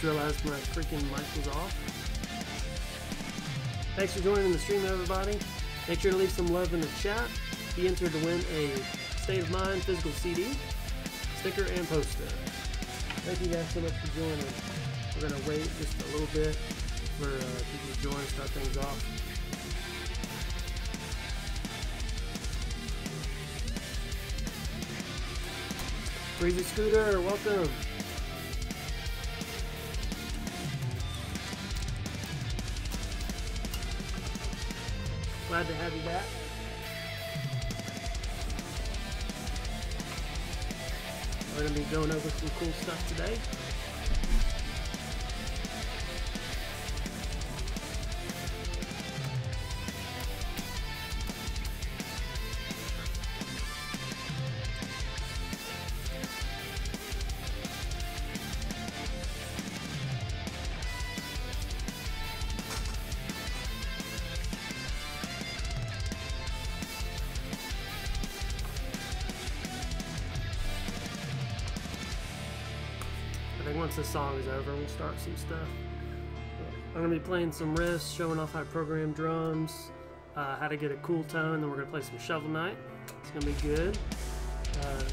just realized my freaking mic was off. Thanks for joining the stream, everybody. Make sure to leave some love in the chat. Be entered to win a State of Mind physical CD, sticker, and poster. Thank you guys so much for joining. We're going to wait just a little bit for people to join and start things off. Breezy Scooter, welcome. Glad to have you back. We're going to be going over some cool stuff today. Once this song is over, we'll start some stuff. I'm going to be playing some riffs, showing off how to program drums, how to get a cool tone, then we're going to play some Shovel Knight. It's going to be good.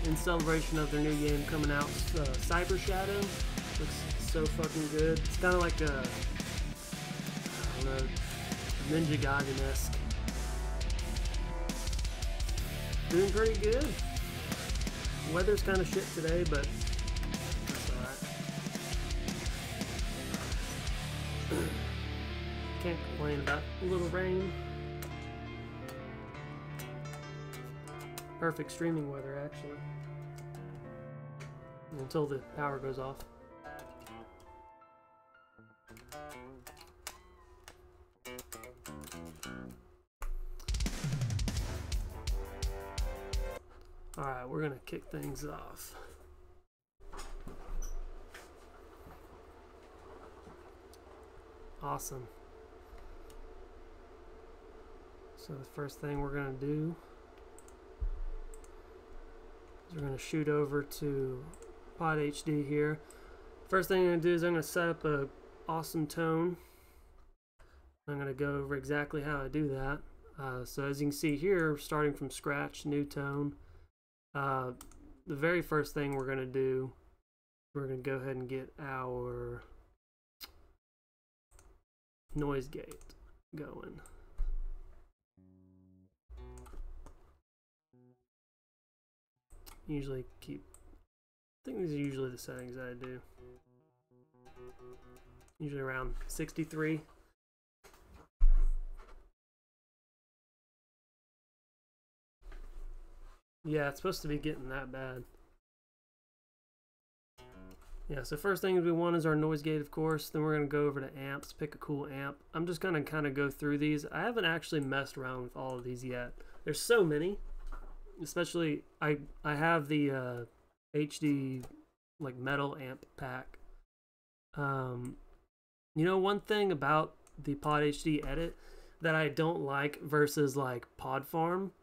In celebration of their new game coming out, Cyber Shadow. Looks so fucking good. It's kind of like a, I don't know, Ninja Gaiden-esque. Doing pretty good. The weather's kind of shit today, but can't complain about a little rain. Perfect streaming weather, actually. Until the power goes off. Alright, we're gonna kick things off. Awesome. So the first thing we're going to do is we're going to shoot over to Pod HD here. First thing I'm going to do is I'm going to set up an awesome tone. I'm going to go over exactly how I do that. So as you can see here, starting from scratch, new tone. The very first thing we're going to do, we're going to go ahead and get our noise gate going. Usually keep, I think these are usually the settings that I do. Usually around 63. Yeah, it's supposed to be getting that bad. Yeah, so first thing we want is our noise gate, of course. Then we're going to go over to amps, pick a cool amp. I'm just going to kind of go through these. I haven't actually messed around with all of these yet. There's so many. Especially, I have the HD like metal amp pack. You know, one thing about the Pod HD edit that I don't like versus like Pod Farm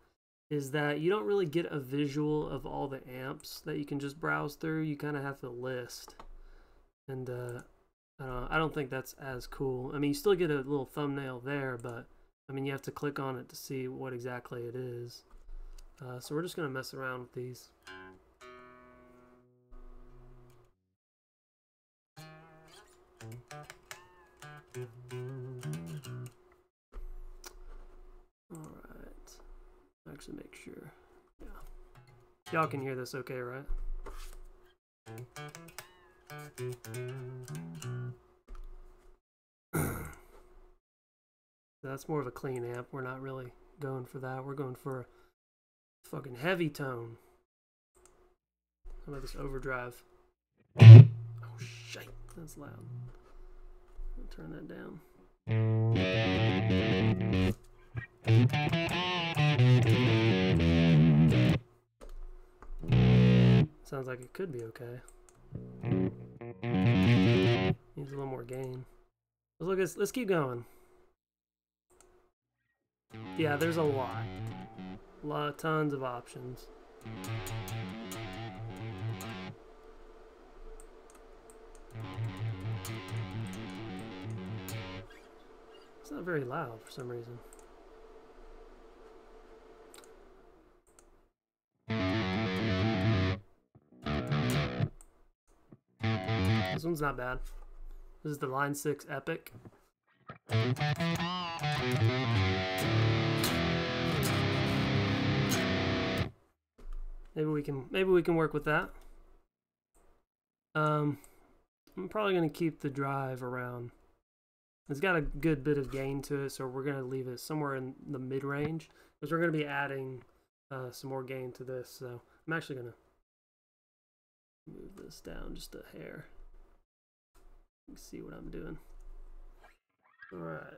is that you don't really get a visual of all the amps that you can just browse through. You kind of have to list, and I don't think that's as cool. I mean, you still get a little thumbnail there, but I mean, you have to click on it to see what exactly it is. So we're just going to mess around with these. Alright. Actually make sure. Yeah. Y'all can hear this okay, right? That's more of a clean amp. We're not really going for that. We're going for fucking heavy tone. How about this overdrive? Oh shit, that's loud. I'll turn that down. Sounds like it could be okay. Needs a little more gain. Let's keep going. Yeah, there's a lot. Tons of options. It's not very loud for some reason. This one's not bad. This is the Line 6 Epic. Maybe we can work with that. I'm probably gonna keep the drive around. It's got a good bit of gain to it, so we're gonna leave it somewhere in the mid range, because we're gonna be adding some more gain to this. So I'm actually gonna move this down just a hair. You can see what I'm doing. All right.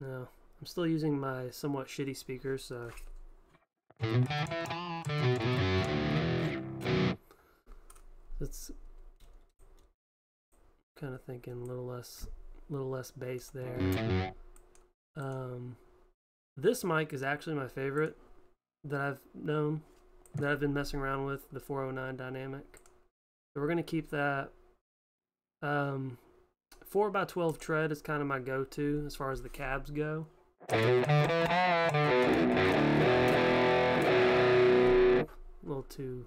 Now, I'm still using my somewhat shitty speakers, so it's kind of thinking a little less bass there. This mic is actually my favorite that I've known, that I've been messing around with, the 409 Dynamic. So we're gonna keep that. 4x12 tread is kind of my go-to as far as the cabs go. A little too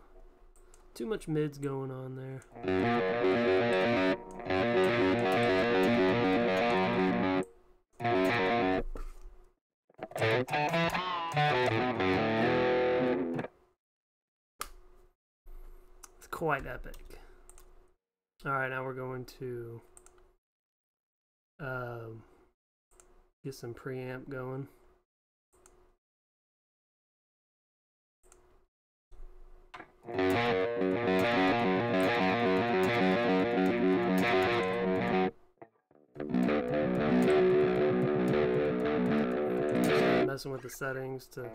much mids going on there. It's quite epic. All right, now we're going to get some preamp going. Just messing with the settings to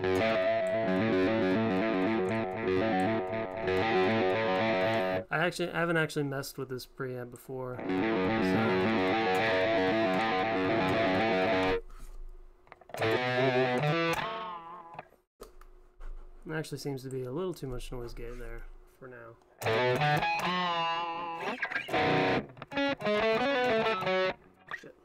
I haven't actually messed with this preamp before. There actually seems to be a little too much noise gate there for now. Shit.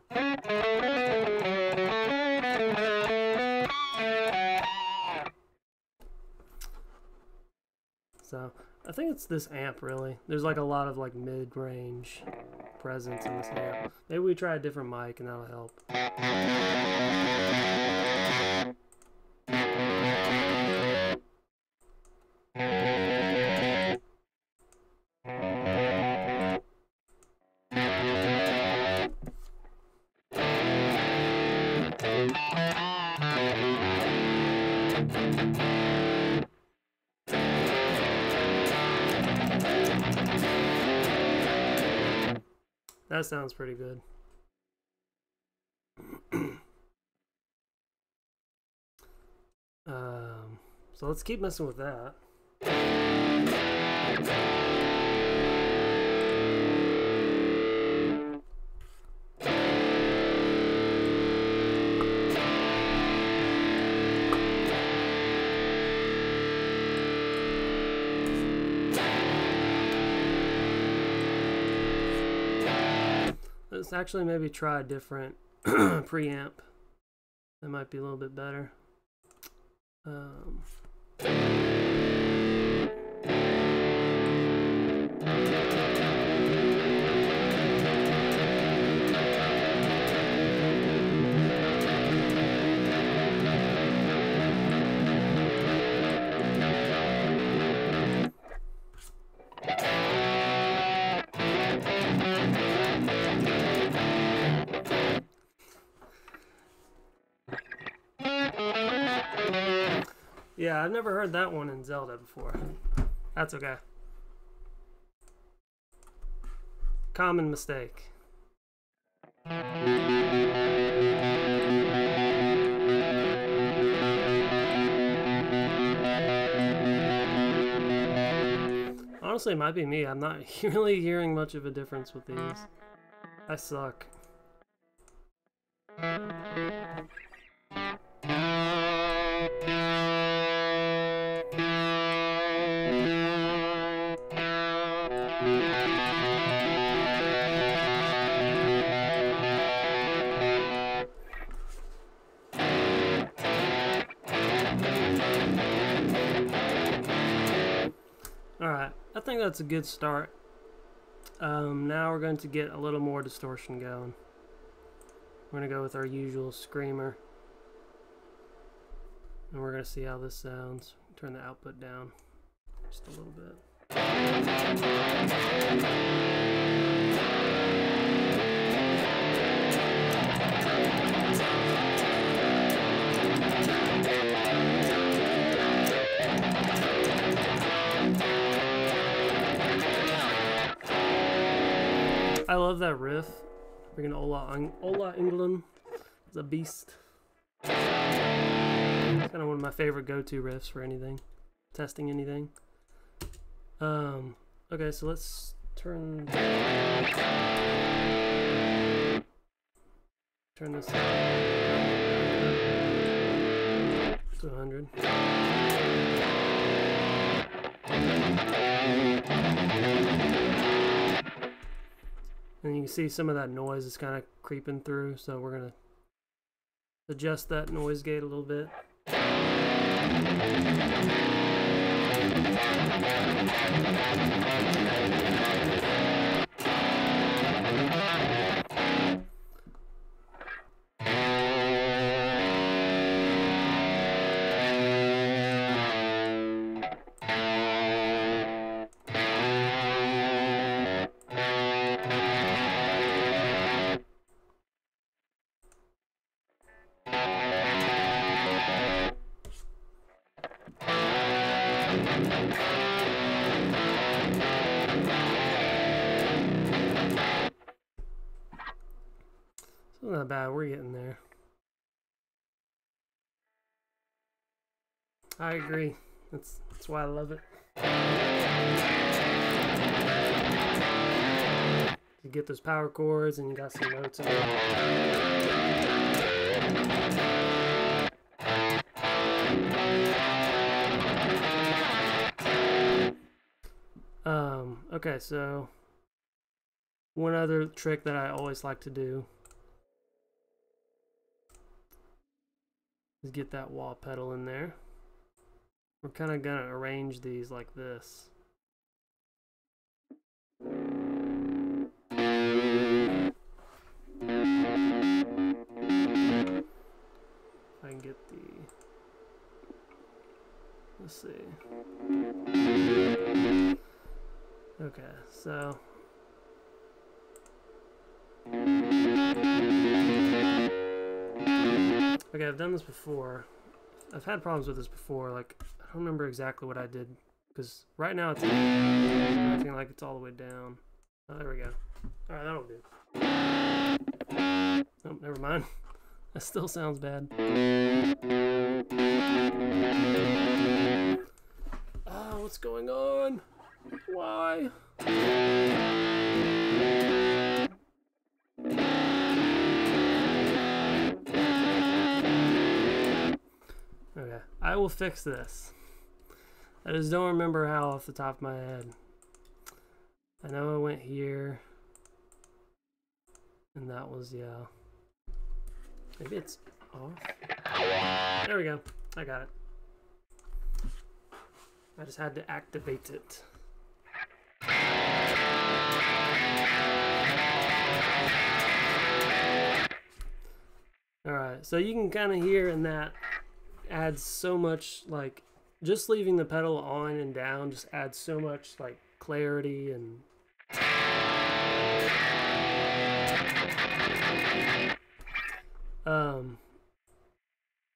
So I think it's this amp really. There's like a lot of like mid-range presence in this amp. Maybe we try a different mic and that'll help. That sounds pretty good. So let's keep messing with that. Let's actually maybe try a different preamp. That might be a little bit better. Yeah, I've never heard that one in Zelda before. That's okay. Common mistake. Honestly, it might be me. I'm not really hearing much of a difference with these. I suck. I think that's a good start. Now we're going to get a little more distortion going. We're going to go with our usual screamer. And we're going to see how this sounds. Turn the output down just a little bit. I love that riff. Freaking Ola England is a beast. It's kind of one of my favorite go-to riffs for anything, testing anything. Okay, so let's turn this to 100. And you can see some of that noise is kind of creeping through, so we're going to adjust that noise gate a little bit. Not bad, we're getting there. I agree. That's why I love it. You get those power chords and you got some notes in there. Okay, so one other trick that I always like to do is get that wah pedal in there. We're kind of gonna arrange these like this. I can get the, let's see. Okay, so okay, I've done this before. I've had problems with this before. Like, I don't remember exactly what I did, because right now it's acting like it's all the way down. Oh, there we go. All right, that'll do. Oh, never mind. That still sounds bad. Oh, what's going on? Why? Okay, I will fix this. I just don't remember how off the top of my head. I know I went here, and that was, yeah. Maybe it's off. There we go. I got it. I just had to activate it. Alright, so you can kind of hear in that adds so much, like, just leaving the pedal on and down just adds so much, like, clarity and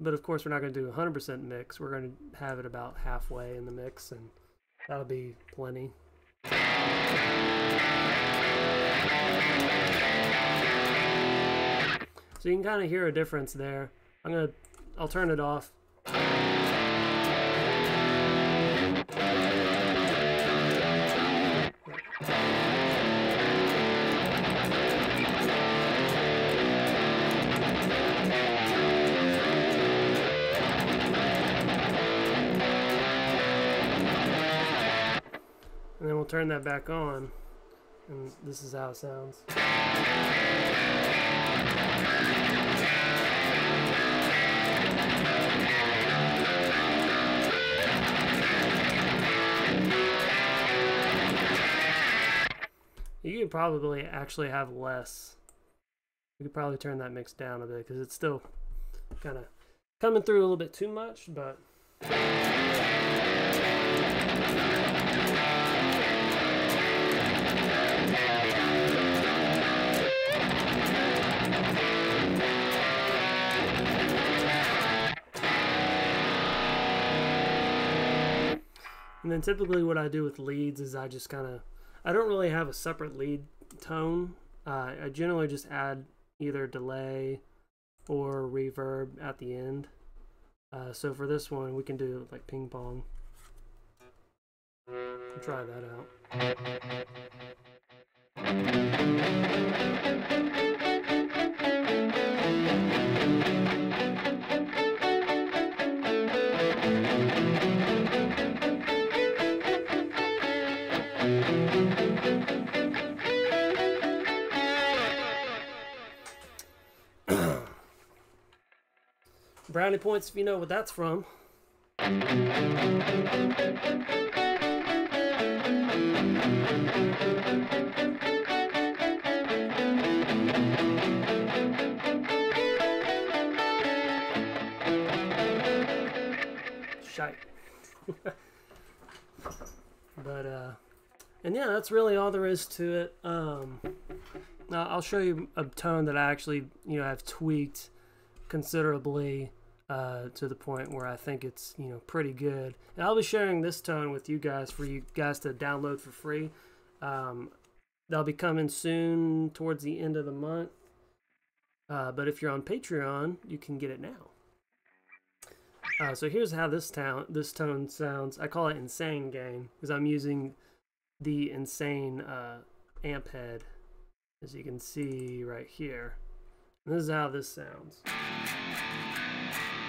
but of course we're not going to do 100% mix. We're going to have it about halfway in the mix, and that'll be plenty. So you can kind of hear a difference there. I'll turn it off. And then we'll turn that back on, and this is how it sounds. could probably actually have less. We could probably turn that mix down a bit because it's still kind of coming through a little bit too much, but... And then typically what I do with leads is I just kind of... I don't really have a separate lead tone. I generally just add either delay or reverb at the end. So for this one, we can do like ping pong. We'll try that out. Brownie points if you know what that's from. Shite. But and yeah, that's really all there is to it. Now I'll show you a tone that I actually, you know, I've tweaked considerably. To the point where I think it's, you know, pretty good. And I'll be sharing this tone with you guys for you guys to download for free. They'll be coming soon towards the end of the month. But if you're on Patreon, you can get it now. So here's how this tone sounds. I call it Insane Game because I'm using the Insane amp head, as you can see right here. And this is how this sounds.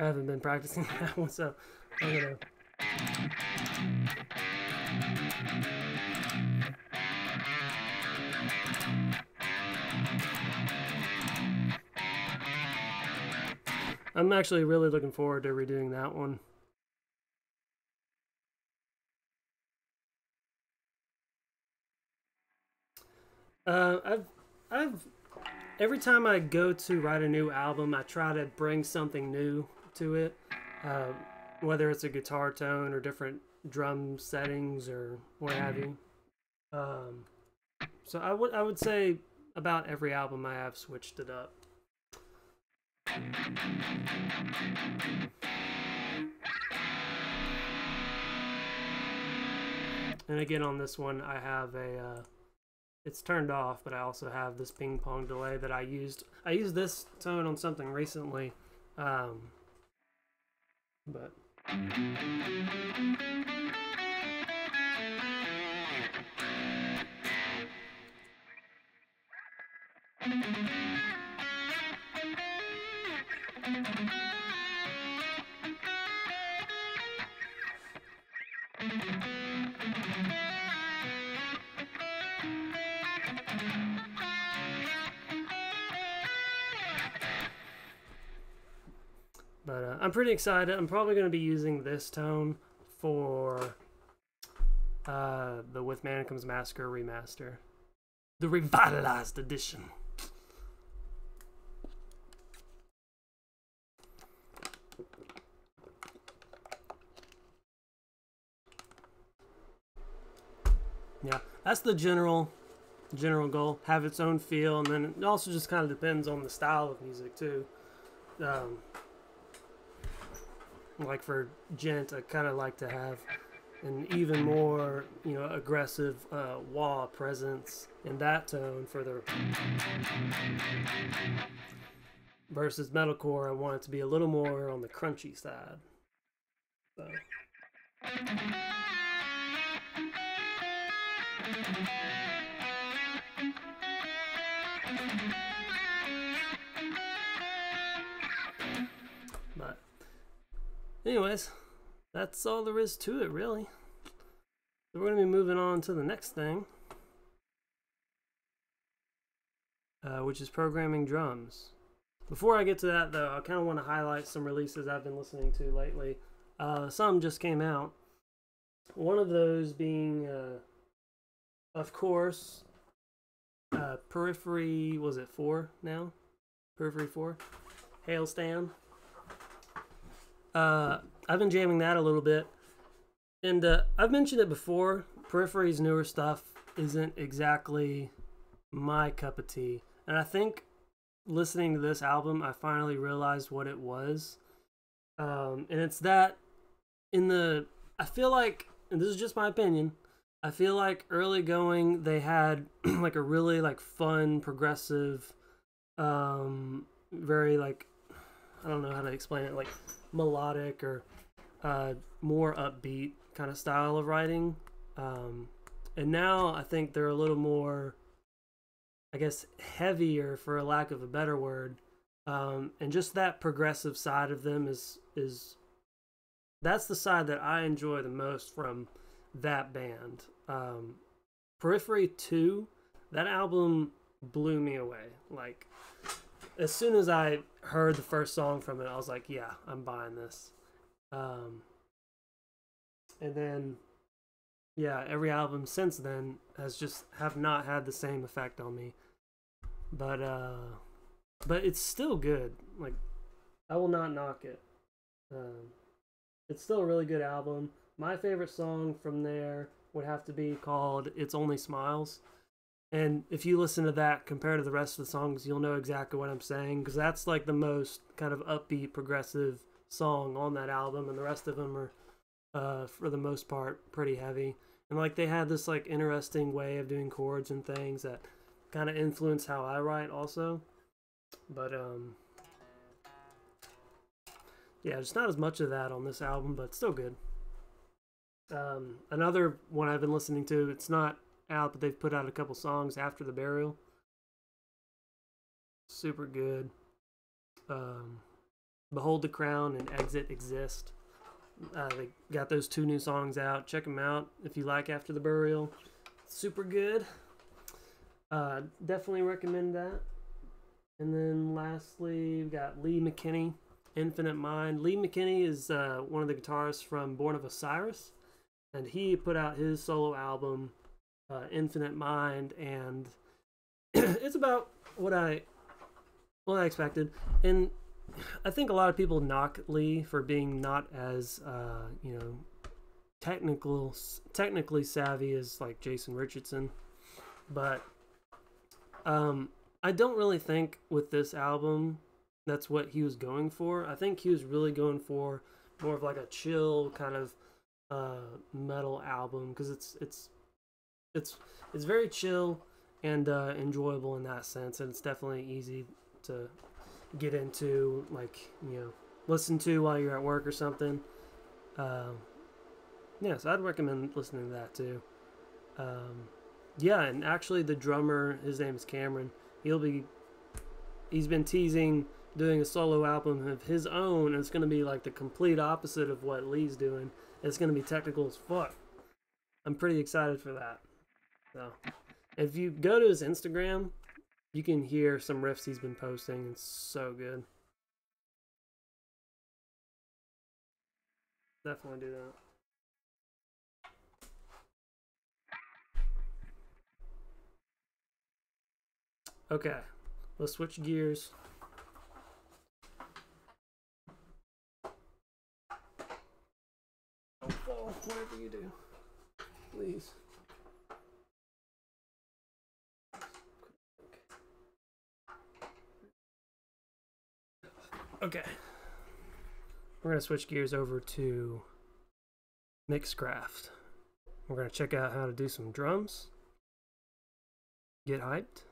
I haven't been practicing that one, so I'm gonna... I'm actually really looking forward to redoing that one. Every time I go to write a new album, I try to bring something new to it, whether it's a guitar tone or different drum settings or what have you. So I would say about every album I have switched it up. And again on this one I have a it's turned off, but I also have this ping pong delay that I used. I used this tone on something recently. But I'm pretty excited. I'm probably going to be using this tone for the With Manacles Massacre remaster. The revitalized edition. Yeah, that's the general goal. Have its own feel, and then it also just kind of depends on the style of music, too. Like for Gent, I kind of like to have an even more, you know, aggressive wah presence in that tone for the... Versus metalcore, I want it to be a little more on the crunchy side. So... But anyways, that's all there is to it, really. So we're going to be moving on to the next thing, which is programming drums. Before I get to that, though, I kind of want to highlight some releases I've been listening to lately. Some just came out. One of those being, of course, Periphery, was it 4 now? Periphery 4? Halestorm. I've been jamming that a little bit. And I've mentioned it before, Periphery's newer stuff isn't exactly my cup of tea. And I think listening to this album, I finally realized what it was. And it's that in the... I feel like, and this is just my opinion, I feel like early going they had like a really like fun, progressive, very like, I don't know how to explain it, like melodic or more upbeat kind of style of writing. And now I think they're a little more, I guess, heavier for a lack of a better word. And just that progressive side of them is that's the side that I enjoy the most from that band. Periphery 2, that album blew me away. Like, as soon as I heard the first song from it, I was like, yeah, I'm buying this. And then, yeah, every album since then has just have not had the same effect on me. But it's still good. Like, I will not knock it. It's still a really good album. My favorite song from there would have to be called It's Only Smiles. And if you listen to that compared to the rest of the songs, you'll know exactly what I'm saying, because that's like the most kind of upbeat, progressive song on that album, and the rest of them are, for the most part, pretty heavy. And like they had this like interesting way of doing chords and things that kind of influence how I write also. But yeah, just not as much of that on this album, but still good. Another one I've been listening to, it's not out, but they've put out a couple songs, After the Burial. Super good. Behold the Crown and Exit Exist. They got those 2 new songs out. Check them out if you like After the Burial. Super good. Definitely recommend that. And then lastly, we've got Lee McKinney, Infinite Mind. Lee McKinney is one of the guitarists from Born of Osiris, and he put out his solo album, Infinite Mind, and it's about what I expected. And I think a lot of people knock Lee for being not as you know, technically savvy as like Jason Richardson, but I don't really think with this album that's what he was going for. I think he was really going for more of like a chill kind of metal album, because it's very chill and enjoyable in that sense, and it's definitely easy to get into, like, you know, listen to while you're at work or something. Yeah, so I'd recommend listening to that too. Yeah, and actually the drummer, his name is Cameron. He's been teasing doing a solo album of his own, and it's going to be like the complete opposite of what Lee's doing. It's going to be technical as fuck. I'm pretty excited for that. So, if you go to his Instagram, you can hear some riffs he's been posting. It's so good. Definitely do that. Okay, let's switch gears. Don't fall, whatever you do. Please. Okay. We're going to switch gears over to Mixcraft. We're going to check out how to do some drums. Get hyped.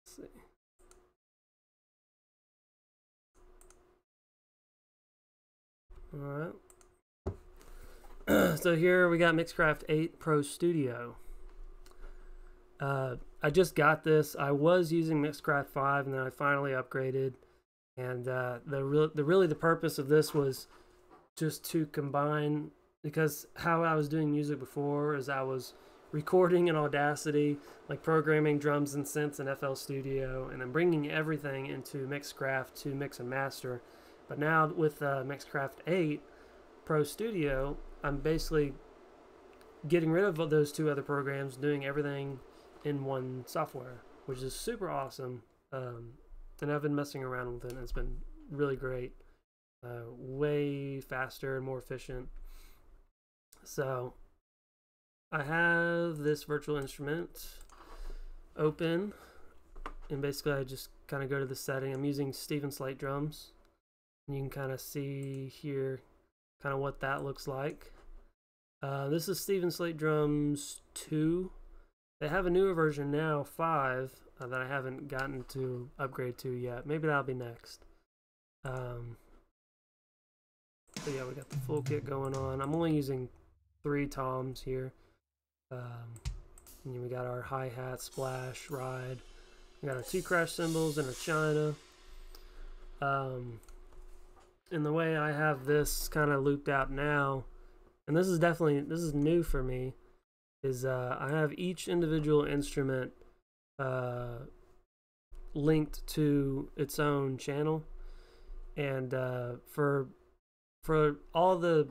Let's see. All right. So here we got Mixcraft 8 Pro Studio. I just got this. I was using Mixcraft 5 and then I finally upgraded. And the purpose of this was just to combine, because how I was doing music before is I was recording in Audacity, like programming drums and synths in FL Studio, and then bringing everything into Mixcraft to mix and master. But now with Mixcraft 8 Pro Studio, I'm basically getting rid of those two other programs, doing everything in one software, which is super awesome. And I've been messing around with it, and it's been really great. Way faster and more efficient. So I have this virtual instrument open, and basically I just kind of go to the setting. I'm using Steven Slate Drums, and you can kind of see here kind of what that looks like. This is Steven Slate Drums 2. They have a newer version now, 5, that I haven't gotten to upgrade to yet. Maybe that'll be next. So yeah, we got the full kit going on. I'm only using 3 toms here. And we got our hi-hat, splash, ride. We got our 2 crash cymbals and our china. And the way I have this kind of looped out now, and this is new for me, is I have each individual instrument linked to its own channel, and for all the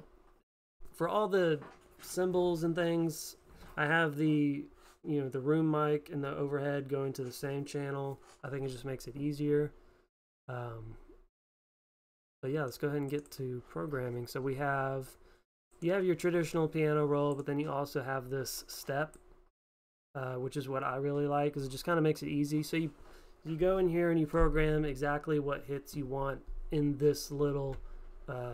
cymbals and things, I have the, you know, the room mic and the overhead going to the same channel. I think it just makes it easier. But yeah, let's go ahead and get to programming. So we have, you have your traditional piano roll, but then you also have this step, which is what I really like, because it just kind of makes it easy. So you go in here and you program exactly what hits you want in this little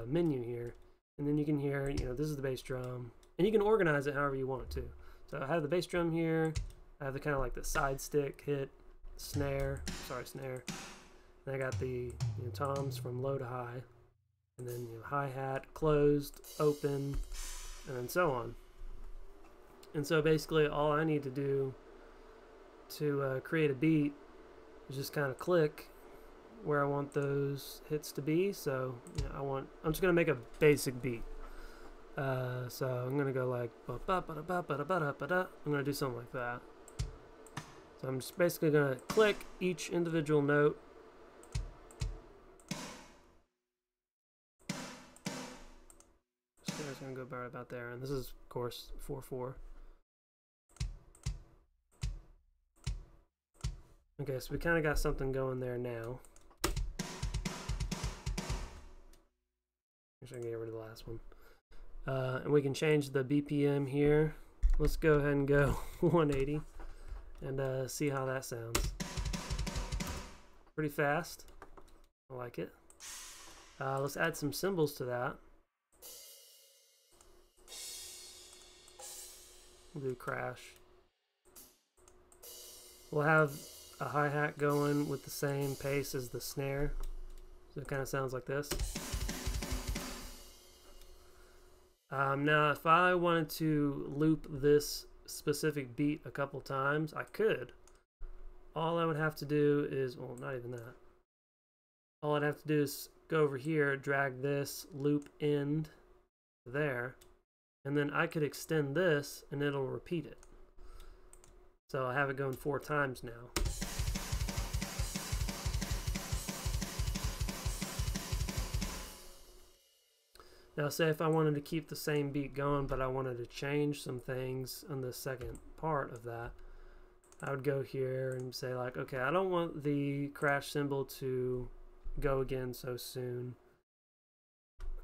menu here. And then you can hear, you know, this is the bass drum, and you can organize it however you want it to. So I have the bass drum here. I have the kind of like the side stick hit, snare. And I got the, you know, toms from low to high, and then, you know, hi-hat, closed, open, and then so on. And so basically all I need to do to create a beat is just kind of click where I want those hits to be. So, you know, I'm just going to make a basic beat. So I'm going to go like, I'm going to do something like that. So I'm just basically going to click each individual note. Snare's going to go right about there. And this is, of course, 4/4. Okay, so we kind of got something going there now. I'm just gonna get rid of the last one. And we can change the BPM here. Let's go ahead and go 180 and see how that sounds. Pretty fast. I like it. Let's add some cymbals to that. We'll do crash. We'll have a hi-hat going with the same pace as the snare. So it kind of sounds like this. Now, if I wanted to loop this specific beat a couple times, I could. All I would have to do is, well, not even that. All I'd have to do is go over here, drag this loop end there, and then I could extend this and it'll repeat it. So I have it going 4 times now. Now say if I wanted to keep the same beat going, but I wanted to change some things on the second part of that, I would go here and say like, okay, I don't want the crash cymbal to go again so soon.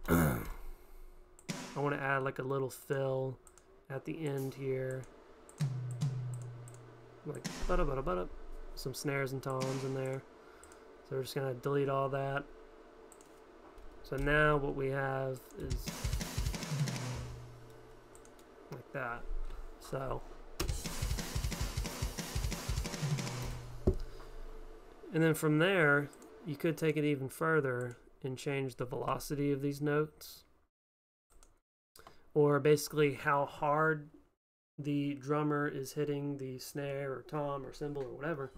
I want to add like a little fill at the end here. Like, ba-da-ba-da-ba-da. Some snares and toms in there. So we're just gonna delete all that. So now what we have is like that. So, and then from there, you could take it even further and change the velocity of these notes, or basically how hard the drummer is hitting the snare or tom or cymbal or whatever.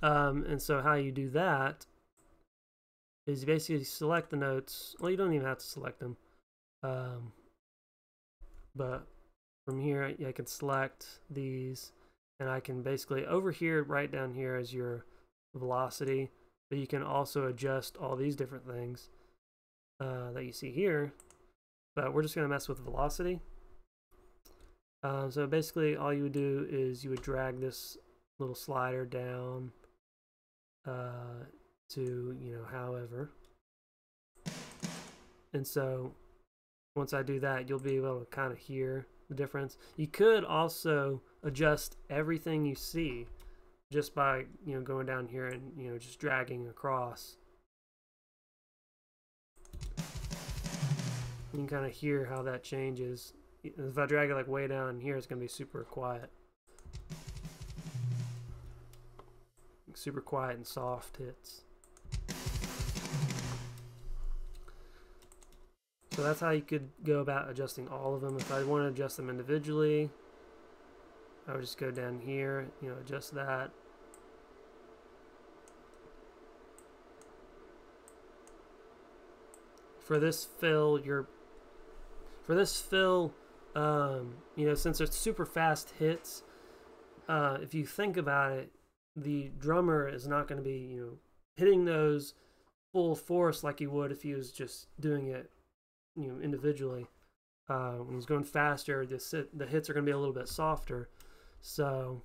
And so how you do that is you basically select the notes. Well, you don't even have to select them. But from here, I can select these, and I can basically over here, right down here is your velocity, but you can also adjust all these different things that you see here. But we're just going to mess with velocity. So basically all you would do is you would drag this little slider down to, you know, however. And so once I do that, you'll be able to kind of hear the difference. You could also adjust everything you see just by, you know, going down here and, you know, just dragging across. You can kind of hear how that changes. If I drag it like way down here, it's going to be super quiet. Super quiet and soft hits. So that's how you could go about adjusting all of them. If I want to adjust them individually, I would just go down here, you know, adjust that. For this fill, you know, since it's super fast hits, if you think about it, the drummer is not going to be, you know, hitting those full force like he would if he was just doing it, you know, individually. When he's going faster, the hits are going to be a little bit softer. So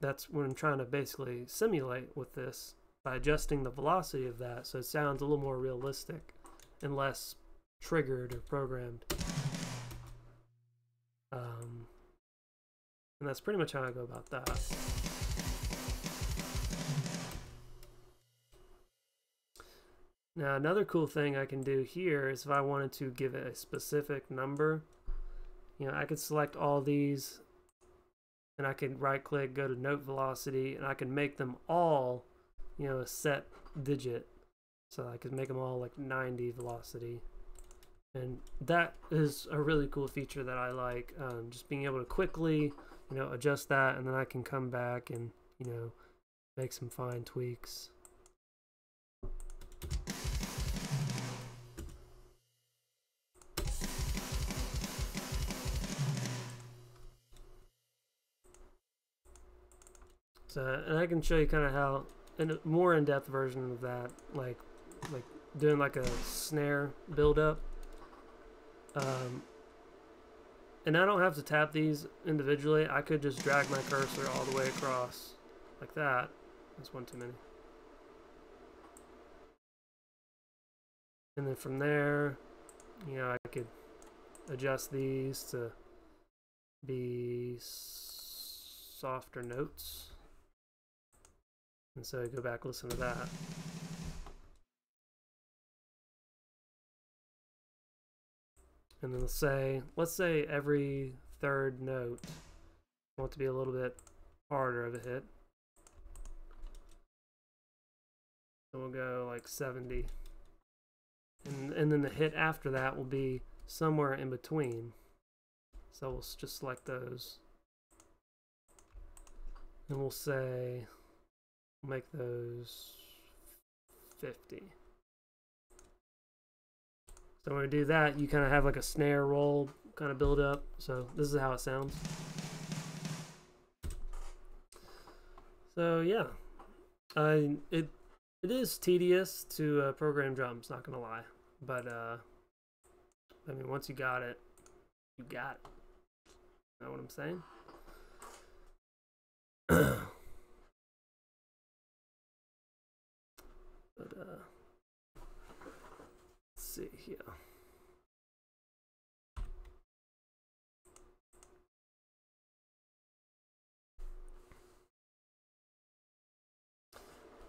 that's what I'm trying to basically simulate with this by adjusting the velocity of that, so it sounds a little more realistic and less triggered or programmed. And that's pretty much how I go about that. Now another cool thing I can do here is if I wanted to give it a specific number, you know, I could select all these and I could right click, go to note velocity, and I can make them all, you know, a set digit. So I could make them all like 90 velocity. And that is a really cool feature that I like, just being able to quickly, you know, adjust that, and then I can come back and, you know, make some fine tweaks. So, and I can show you kind of how, a more in-depth version of that, like doing like a snare build-up. And I don't have to tap these individually. I could just drag my cursor all the way across like that. That's one too many. And then from there, you know, I could adjust these to be softer notes. And so I go back, listen to that. And then let's say every third note, I want it to be a little bit harder of a hit. So we'll go like 70. And then the hit after that will be somewhere in between. So we'll just select those. And we'll say, make those 50. So when we do that, you kind of have like a snare roll kind of build up. So this is how it sounds. So yeah, it is tedious to program drums, not gonna lie, but I mean, once you got it, you got it. You know what I'm saying? But, let's see here.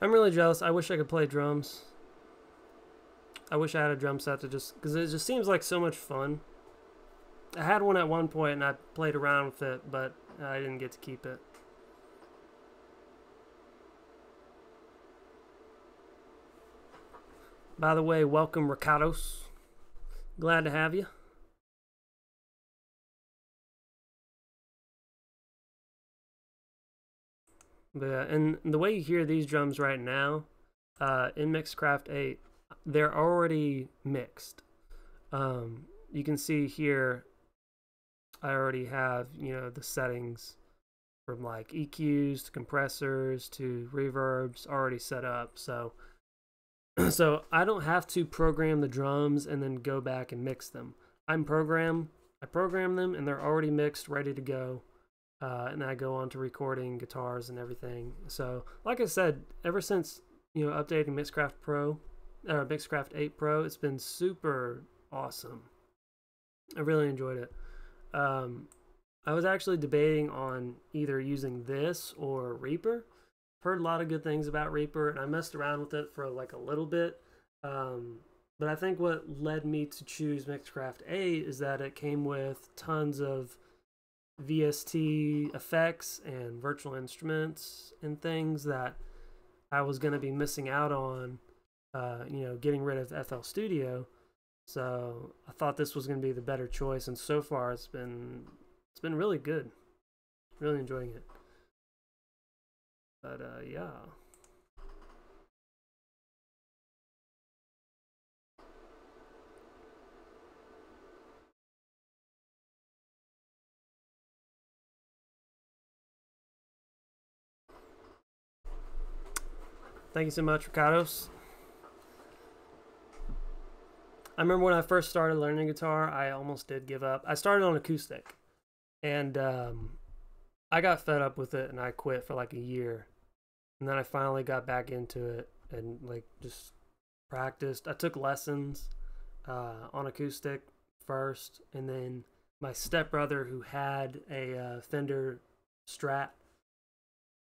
I'm really jealous. I wish I could play drums. I wish I had a drum set to just, because it just seems like so much fun. I had one at one point and I played around with it, but I didn't get to keep it. By the way, welcome Ricardos. Glad to have you. But yeah, and the way you hear these drums right now, in Mixcraft 8, they're already mixed. You can see here, I already have, you know, the settings from like EQs to compressors to reverbs already set up. So I don't have to program the drums and then go back and mix them. I program them and they're already mixed, ready to go. And I go on to recording guitars and everything. So like I said, ever since, you know, updating Mixcraft Pro, or Mixcraft 8 Pro, it's been super awesome. I really enjoyed it. I was actually debating on either using this or Reaper. Heard a lot of good things about Reaper, and I messed around with it for like a little bit. But I think what led me to choose Mixcraft 8 is that it came with tons of VST effects and virtual instruments and things that I was going to be missing out on, you know, getting rid of FL Studio. So I thought this was going to be the better choice, and so far it's been really good. Really enjoying it. But yeah. Thank you so much, Ricardos. I remember when I first started learning guitar, I almost did give up. I started on acoustic, and I got fed up with it, and I quit for like a year. And then I finally got back into it and like just practiced. I took lessons on acoustic first, and then my stepbrother, who had a Fender Strat,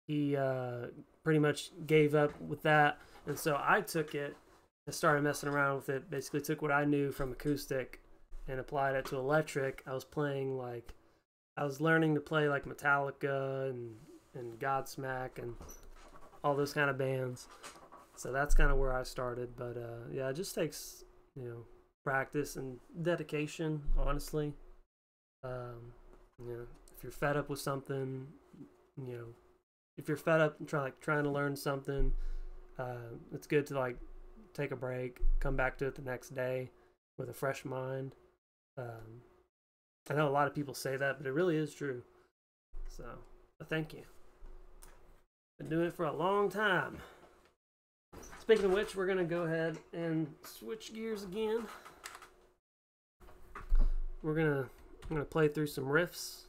he pretty much gave up with that. And so I took it and started messing around with it. Basically took what I knew from acoustic and applied it to electric. I was learning to play like Metallica and Godsmack and all those kind of bands. So that's kind of where I started. But yeah, it just takes, you know, practice and dedication, honestly. You know, if you're fed up with something, you know, if you're fed up and trying to learn something, it's good to like take a break, come back to it the next day with a fresh mind. I know a lot of people say that, but it really is true. So thank you. Been doing it for a long time. Speaking of which, we're going to go ahead and switch gears again. I'm going to play through some riffs.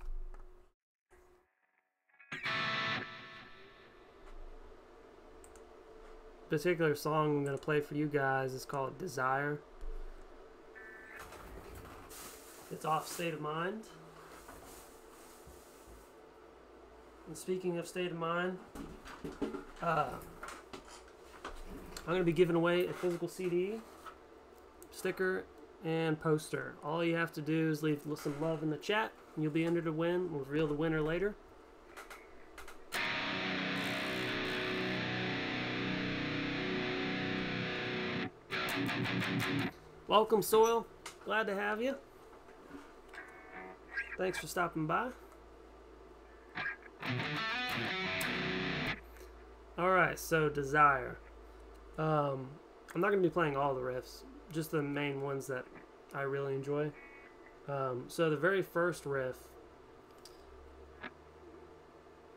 The particular song I'm going to play for you guys is called Desire. It's off State of Mind. And speaking of State of Mind, I'm going to be giving away a physical CD, sticker, and poster. All you have to do is leave some love in the chat, and you'll be entered to win. We'll reveal the winner later. Welcome, Soil. Glad to have you. Thanks for stopping by. Alright, so Desire. I'm not going to be playing all the riffs, just the main ones that I really enjoy. So the very first riff,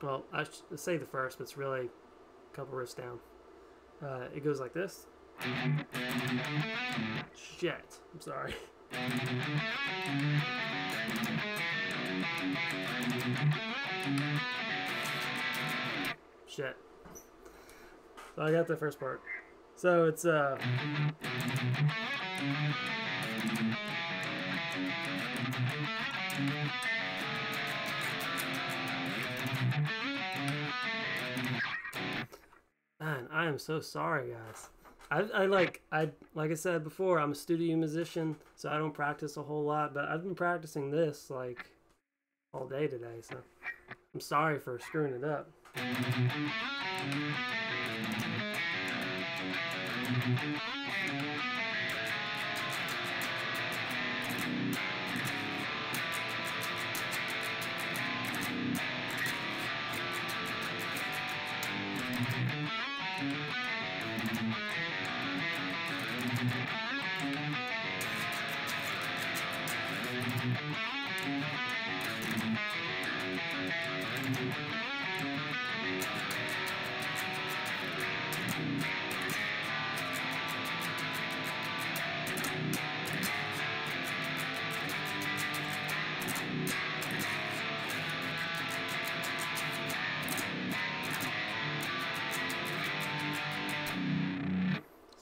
well, I should say the first, but it's really a couple riffs down. It goes like this. Shit, I'm sorry. Shit. So I got the first part. So it's man, I am so sorry, guys. I said before, I'm a studio musician, so I don't practice a whole lot, but I've been practicing this like all day today, so I'm sorry for screwing it up.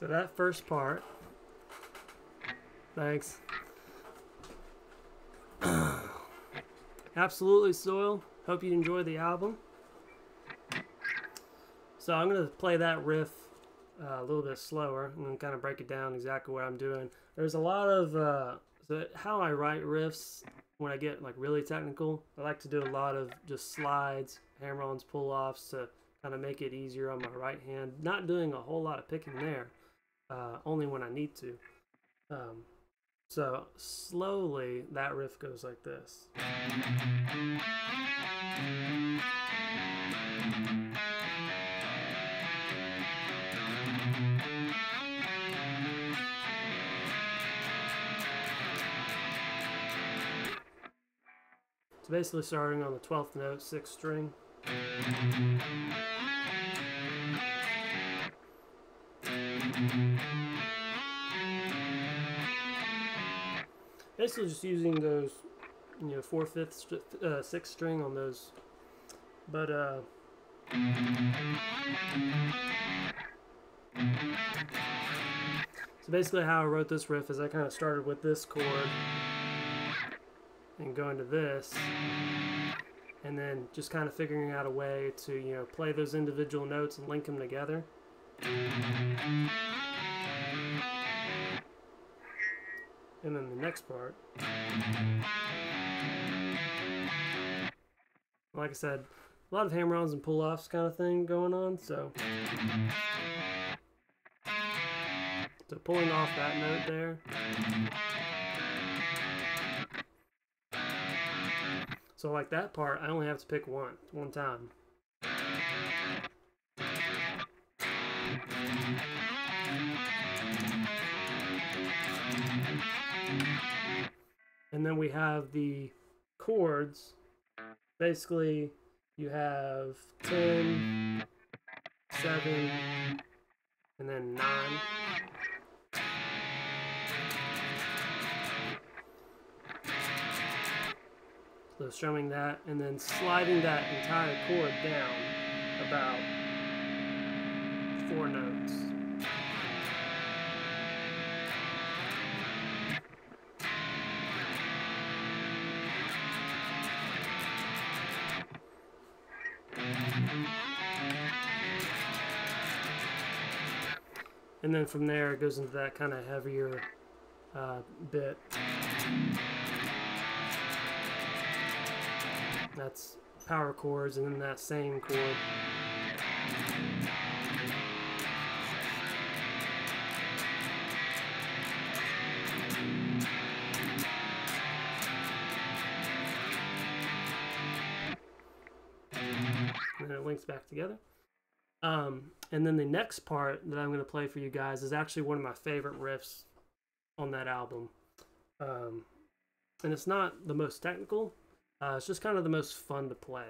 That first part, thanks, absolutely Soil. Hope you enjoy the album. So I'm gonna play that riff a little bit slower and then kind of break it down exactly what I'm doing. There's a lot of how I write riffs when I get like really technical. I like to do a lot of just slides, hammer-ons, pull-offs to kind of make it easier on my right hand. Not doing a whole lot of picking there. Only when I need to. So slowly that riff goes like this. It's basically starting on the 12th note, 6th string. Basically just using those, you know, 4/5, 6th string on those, but so basically how I wrote this riff is I kind of started with this chord and going to this, and then just kind of figuring out a way to, you know, play those individual notes and link them together. And then the next part, like I said, a lot of hammer-ons and pull-offs kind of thing going on, so pulling off that note there. So like that part, I only have to pick one time. And then we have the chords. Basically, you have 10, 7, and then 9. So strumming that, and then sliding that entire chord down about 4 notes. And then from there it goes into that kind of heavier bit. That's power chords, and then that same chord. And then it links back together. And then the next part that I'm going to play for you guys is actually one of my favorite riffs on that album. And it's not the most technical, it's just kind of the most fun to play.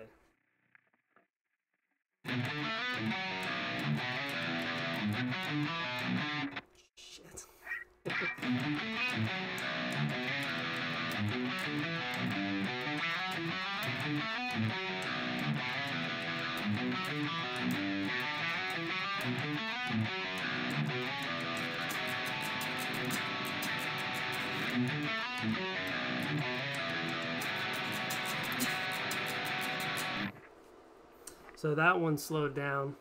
Shit. So that one slowed down.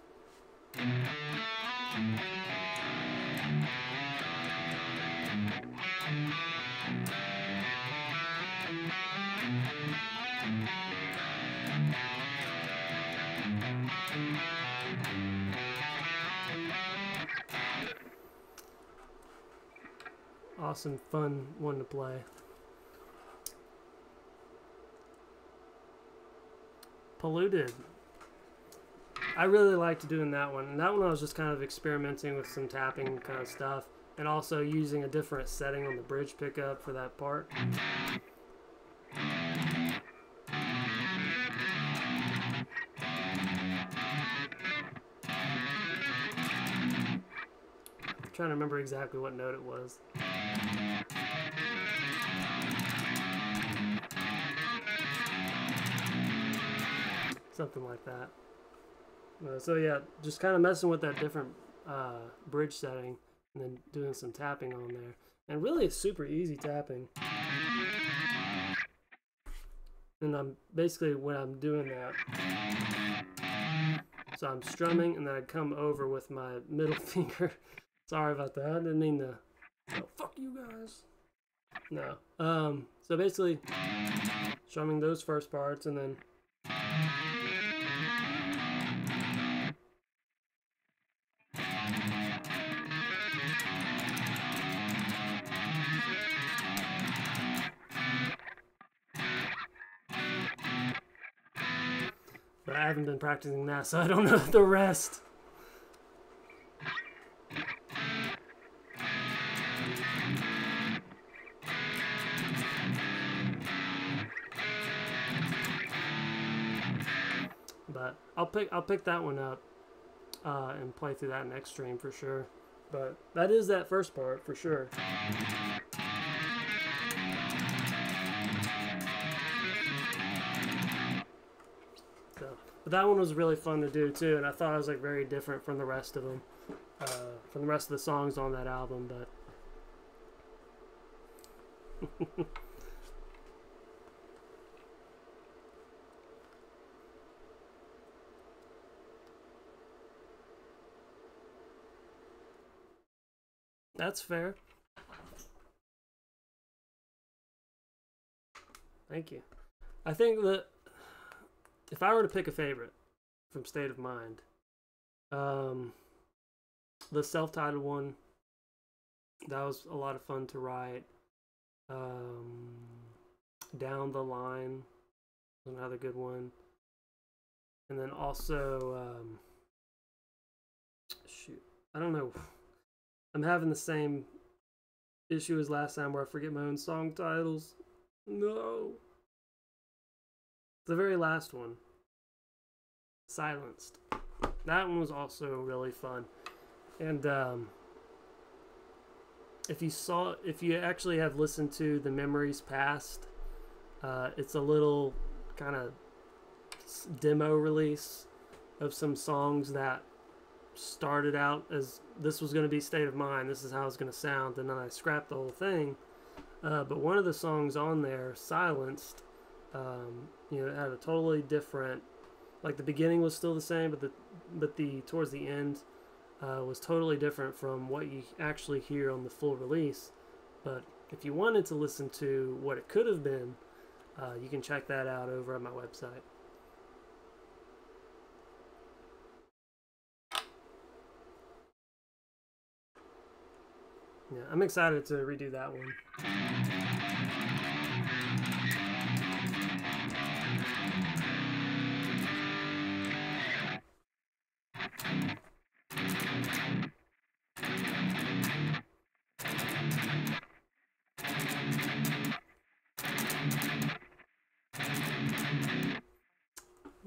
awesome, fun one to play. Polluted. I really liked doing that one. And that one I was just kind of experimenting with some tapping kind of stuff. And also using a different setting on the bridge pickup for that part. I'm trying to remember exactly what note it was. Something like that. So yeah, just kind of messing with that different bridge setting and then doing some tapping on there. And really it's super easy tapping. And I'm basically when I'm doing that, so I'm strumming and then I come over with my middle finger. Sorry about that, I didn't mean to, oh, fuck you guys. No, so basically strumming those first parts and then I haven't been practicing that, so I don't know the rest. But I'll pick that one up and play through that next stream for sure. But that is that first part for sure. But that one was really fun to do too, and I thought it was like very different from the rest of them, from the rest of the songs on that album. But that's fair. Thank you. I think that. If I were to pick a favorite from State of Mind, the self-titled one, that was a lot of fun to write. Down the Line was another good one. And then also, shoot, I don't know. I'm having the same issue as last time where I forget my own song titles. No. The very last one, Silenced. That one was also really fun, and if you actually have listened to The Memories Past, it's a little kind of demo release of some songs that started out as this was going to be State of Mind. This is how it's going to sound, and then I scrapped the whole thing. But one of the songs on there, Silenced. You know, it had a totally different, like the beginning was still the same, but the towards the end was totally different from what you actually hear on the full release. But if you wanted to listen to what it could have been, you can check that out over on my website. Yeah, I'm excited to redo that one.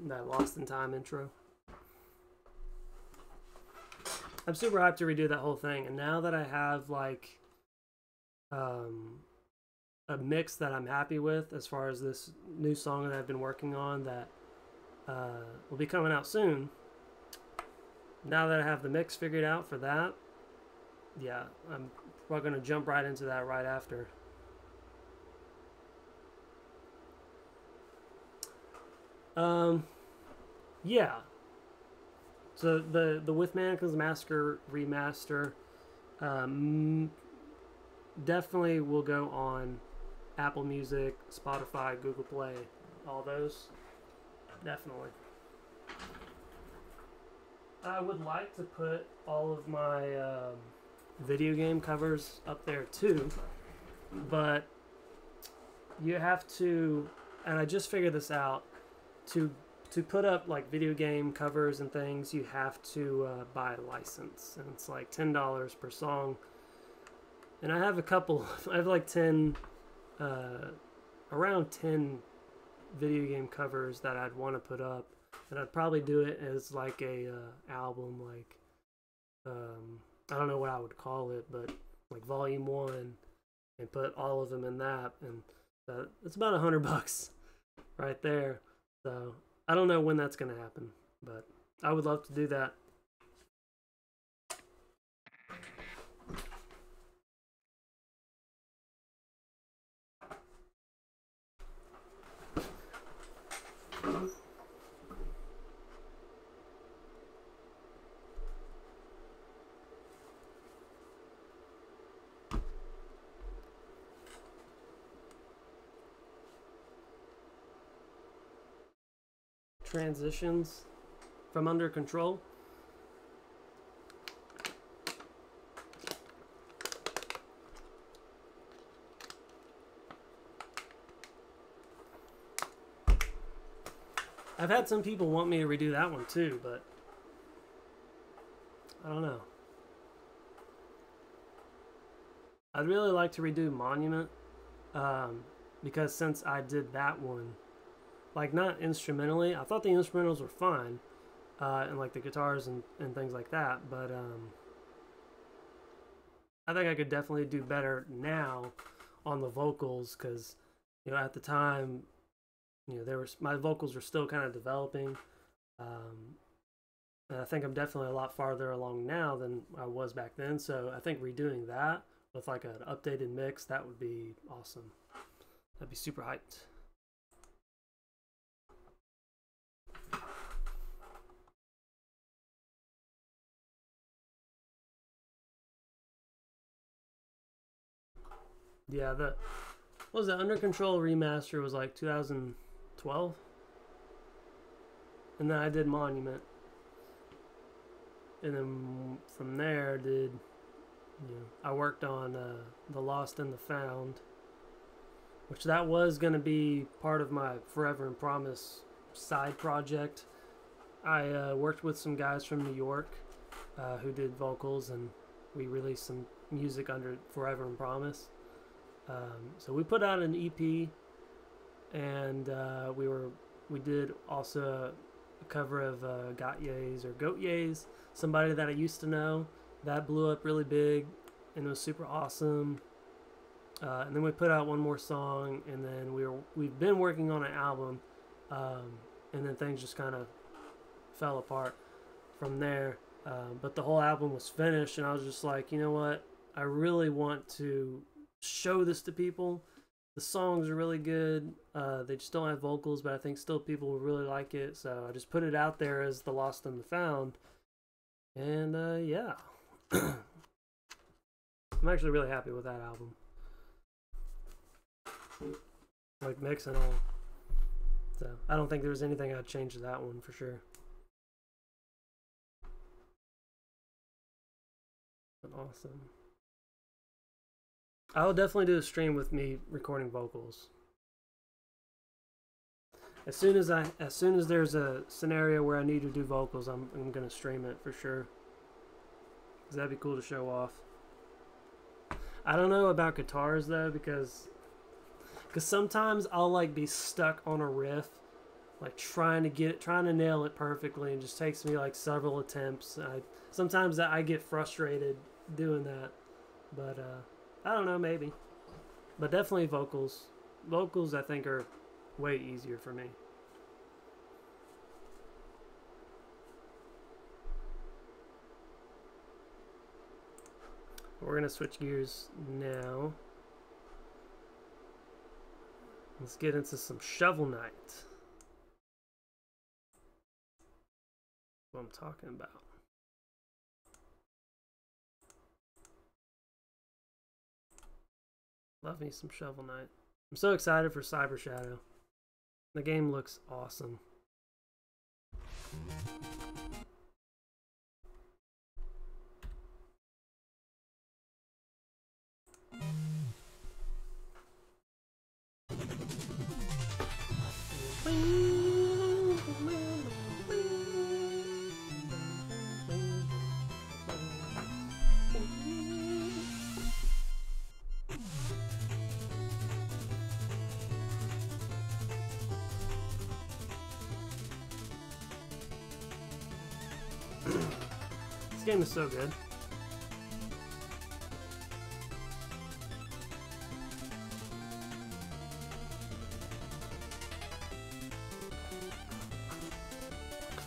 That Lost in Time intro. I'm super hyped to redo that whole thing, and now that I have like a mix that I'm happy with as far as this new song that I've been working on that will be coming out soon. Now that I have the mix figured out for that, yeah, I'm probably gonna jump right into that right after. Yeah, so the With Manacles Massacre remaster definitely will go on Apple Music, Spotify, Google Play, all those, definitely. I would like to put all of my video game covers up there too, but you have to, and I just figured this out, to put up like video game covers and things, you have to buy a license, and it's like $10 per song. And I have a couple, I have like around 10 video game covers that I'd want to put up, and I'd probably do it as like a album, like I don't know what I would call it, but like volume 1, and put all of them in that, and it's about $100 right there. So I don't know when that's gonna happen, but I would love to do that. Transitions from Under Control. I've had some people want me to redo that one too, but I don't know. I'd really like to redo Monument, because since I did that one, like not instrumentally, I thought the instrumentals were fine, and like the guitars and things like that, but I think I could definitely do better now on the vocals, because you know at the time, you know, my vocals were still kind of developing, and I think I'm definitely a lot farther along now than I was back then. So I think redoing that with like an updated mix, that would be awesome. That'd be super hyped. Yeah, what was that? Under Control remaster was like 2012. And then I did Monument. And then from there I worked on The Lost and the Found, which that was going to be part of my Forever and Promise side project. I worked with some guys from New York who did vocals, and we released some music under Forever and Promise. So we put out an EP, and we did also a cover of Goat Ye's, Somebody That I Used to Know. That blew up really big, and it was super awesome. And then we put out one more song, and then we've been working on an album, and then things just kind of fell apart from there. But the whole album was finished, and I was just like, you know what, I really want to show this to people. The songs are really good, they just don't have vocals, but I think still people will really like it. So I just put it out there as The Lost and the Found, and yeah. I'm actually really happy with that album, like mix and all, so I don't think there was anything I'd change to that one for sure. But awesome. I'll definitely do a stream with me recording vocals. As soon as there's a scenario where I need to do vocals, I'm gonna stream it for sure. 'Cause that'd be cool to show off. I don't know about guitars though, because sometimes I'll like be stuck on a riff, like trying to nail it perfectly, and it just takes me like several attempts. Sometimes I get frustrated doing that, but I don't know, maybe. But definitely vocals. Vocals, I think, are way easier for me. We're going to switch gears now. Let's get into some Shovel Knight. That's what I'm talking about. Love me some Shovel Knight. I'm so excited for Cyber Shadow. The game looks awesome. This game is so good.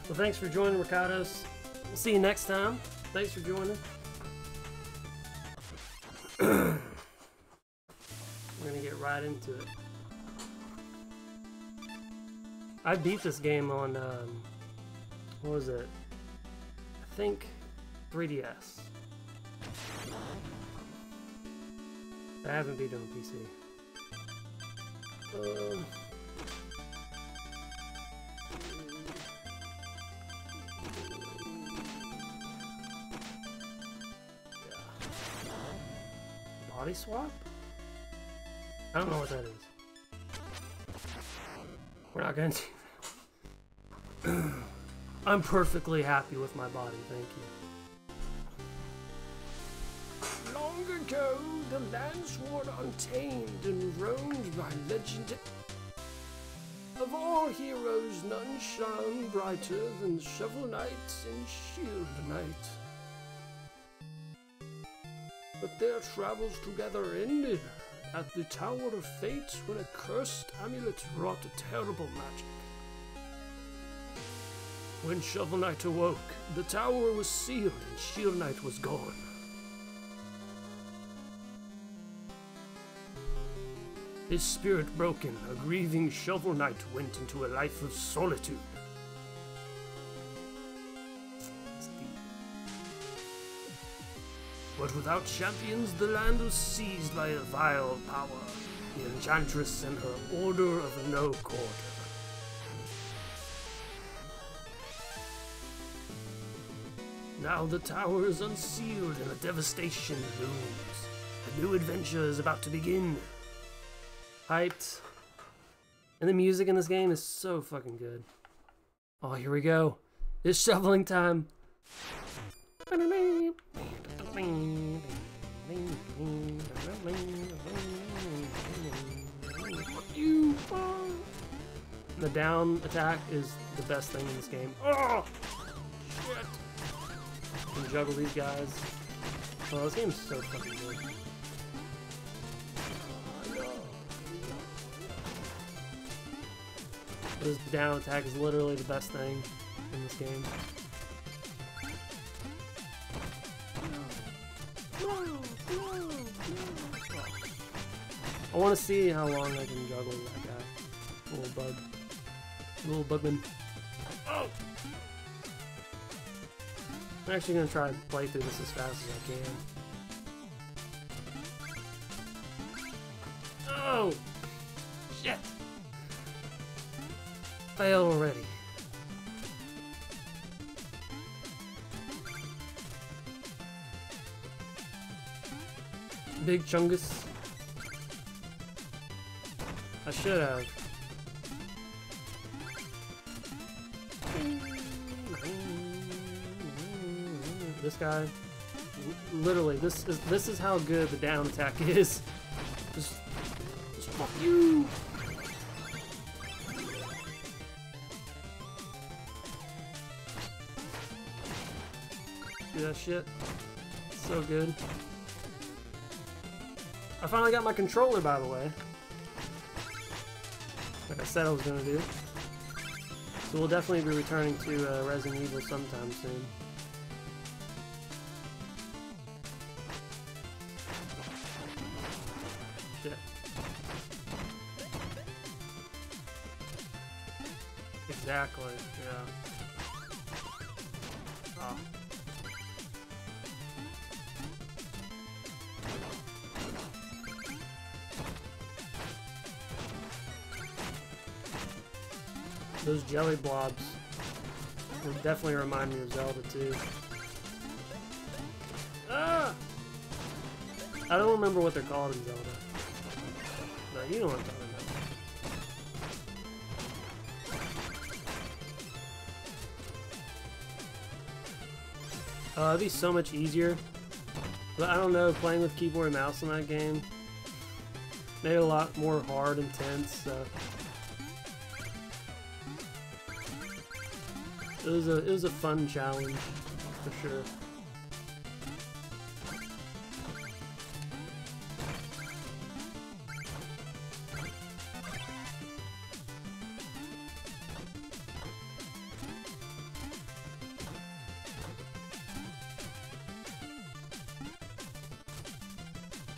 Well, thanks for joining, Ricardos. We'll see you next time. Thanks for joining. We're gonna get right into it. I beat this game on, what was it? I think 3DS. I haven't beat it on PC. Body swap? I don't know what that is. We're not going to. I'm perfectly happy with my body, thank you. Long ago, the lands were untamed and roamed by legend. Of all heroes, none shone brighter than Shovel Knight and Shield Knight. But their travels together ended at the Tower of Fate when a cursed amulet wrought a terrible magic. When Shovel Knight awoke, the tower was sealed and Shield Knight was gone. His spirit broken, a grieving Shovel Knight went into a life of solitude. But without champions, the land was seized by a vile power, the Enchantress and her Order of No Quarter. Now the tower is unsealed and the devastation looms. A new adventure is about to begin. Hyped. And the music in this game is so fucking good. Oh, here we go. It's shoveling time. The down attack is the best thing in this game. Oh, shit! You can juggle these guys. Oh, this game's so fucking good. This down attack is literally the best thing in this game. I want to see how long I can juggle that guy. Little bugman. Oh! I'm actually going to try and play through this as fast as I can. Oh! Shit! Fail already. Big Chungus. I should have. This guy, literally, this is how good the down attack is. Just fuck you. Do that shit. So good. I finally got my controller, by the way. Like I said I was going to do. So we'll definitely be returning to Resident Evil sometime soon. Shit. Exactly, yeah. Oh. Those jelly blobs will definitely remind me of Zelda too. Ah! I don't remember what they're called in Zelda. No, you know what I'm talking about. It'd be so much easier. But I don't know, playing with keyboard and mouse in that game made it a lot more hard and tense, so. It was a fun challenge, for sure.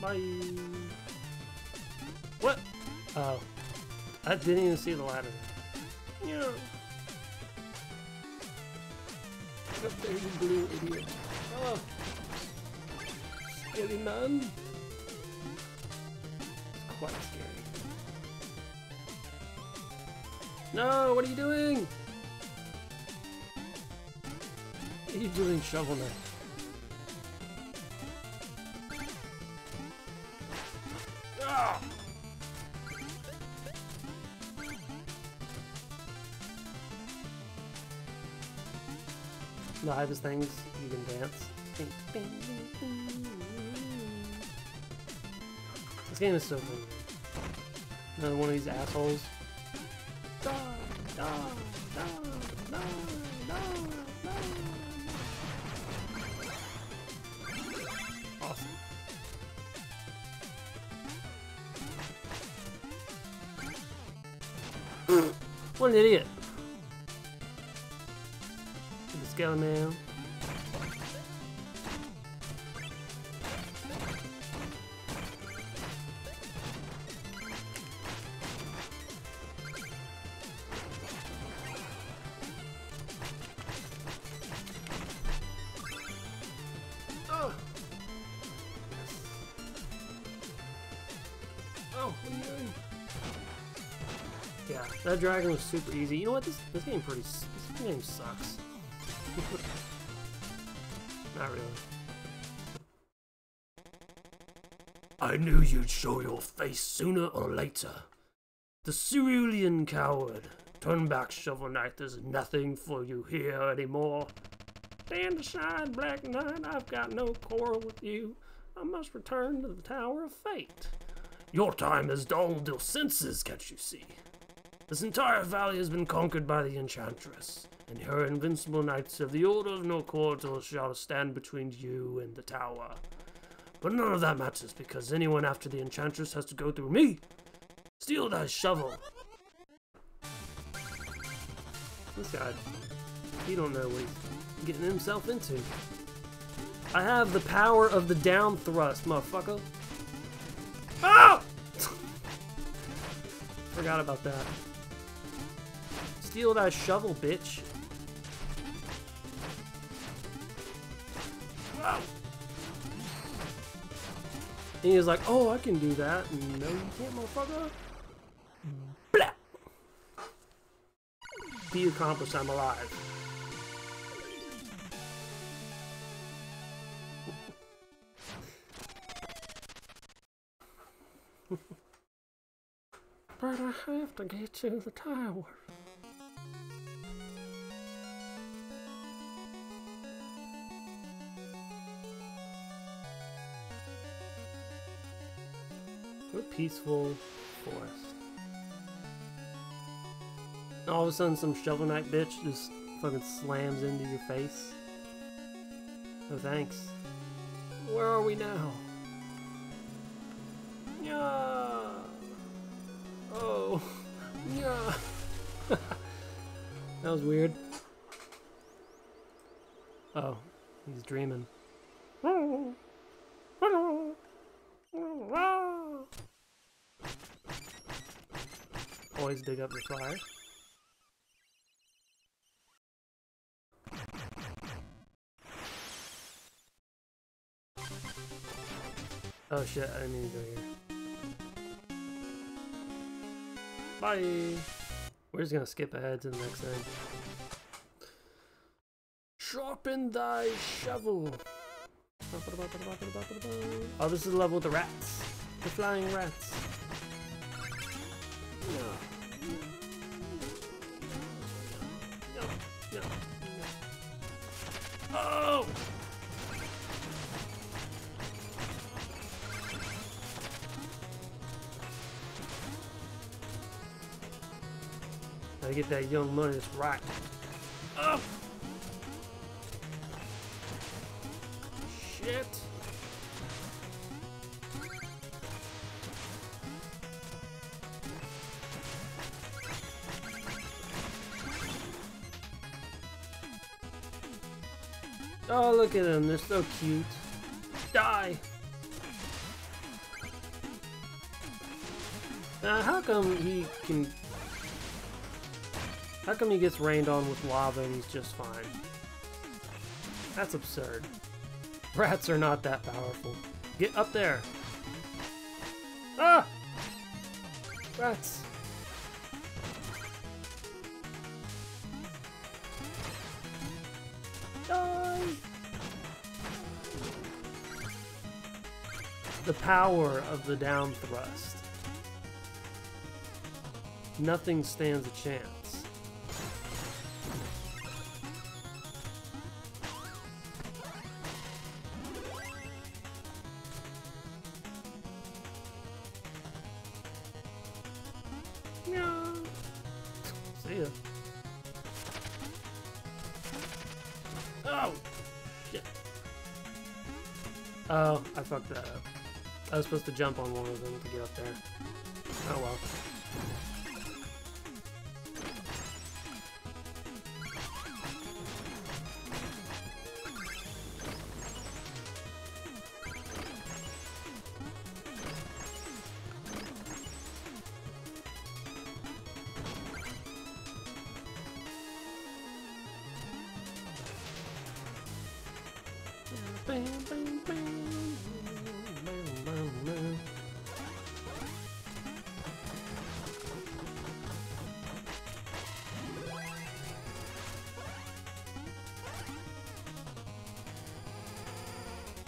Bye. What? Oh. I didn't even see the ladder. Yeah. Up there, you blue idiot. Oh. Scary man. It's quite scary. No, what are you doing? What are you doing, Shovel Knight? The hive is things, you can dance. This game is so fun. Another one of these assholes. Awesome. What an idiot. Skeleton man. Oh. Oh, what are you doing? Yeah, that dragon was super easy. You know what? This game sucks. Not really. I knew you'd show your face sooner or later. The cerulean coward. Turn back, Shovel Knight. There's nothing for you here anymore. Stand aside, Black Knight. I've got no quarrel with you. I must return to the Tower of Fate. Your time has dulled your senses, can't you see? This entire valley has been conquered by the Enchantress, and her invincible knights of the Order of Norquartal shall stand between you and the tower. But none of that matters, because anyone after the Enchantress has to go through me! Steal that shovel! This guy, he don't know what he's getting himself into. I have the power of the down thrust, motherfucker! Oh! Forgot about that. Steal that shovel, bitch! And he was like, oh, I can do that. No, you can't, motherfucker. Blah! Be accomplished, I'm alive. But I have to get to the tower. Peaceful forest. All of a sudden, some Shovel Knight bitch just fucking slams into your face. No thanks. Where are we now? Yeah. Oh. Yeah. That was weird. Oh, he's dreaming. Always dig up the fire. Oh shit, I didn't mean to go here. Bye! We're just gonna skip ahead to the next thing. Sharpen thy shovel! Oh, this is the level with the rats. The flying rats. Yeah. Oh! I get that young money, that's right. Oh! Shit! Oh, look at them, they're so cute. Die! Now, how come he gets rained on with lava and he's just fine? That's absurd. Rats are not that powerful. Get up there! Ah! Rats! Die! The power of the down thrust. Nothing stands a chance. Yeah. See ya. Oh! Shit. Oh, I fucked that up. I was supposed to jump on one of them to get up there. Oh well.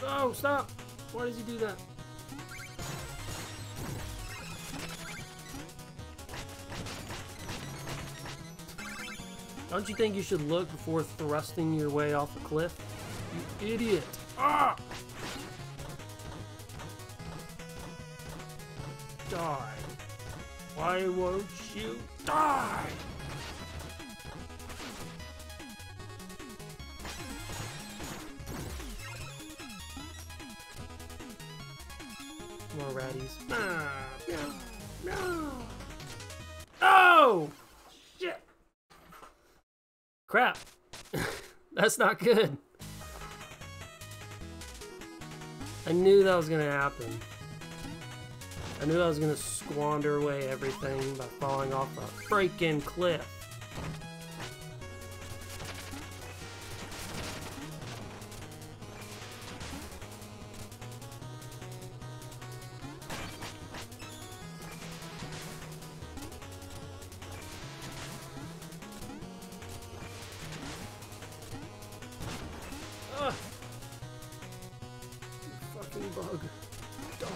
Oh, stop! Why did you do that? Don't you think you should look before thrusting your way off a cliff? You idiot! Ah! Die! Why won't you die? More ratties. Ah, no, no. Oh! Shit! Crap. That's not good. I knew that was gonna happen. I knew I was gonna squander away everything by falling off a freaking cliff. Bug. Dog.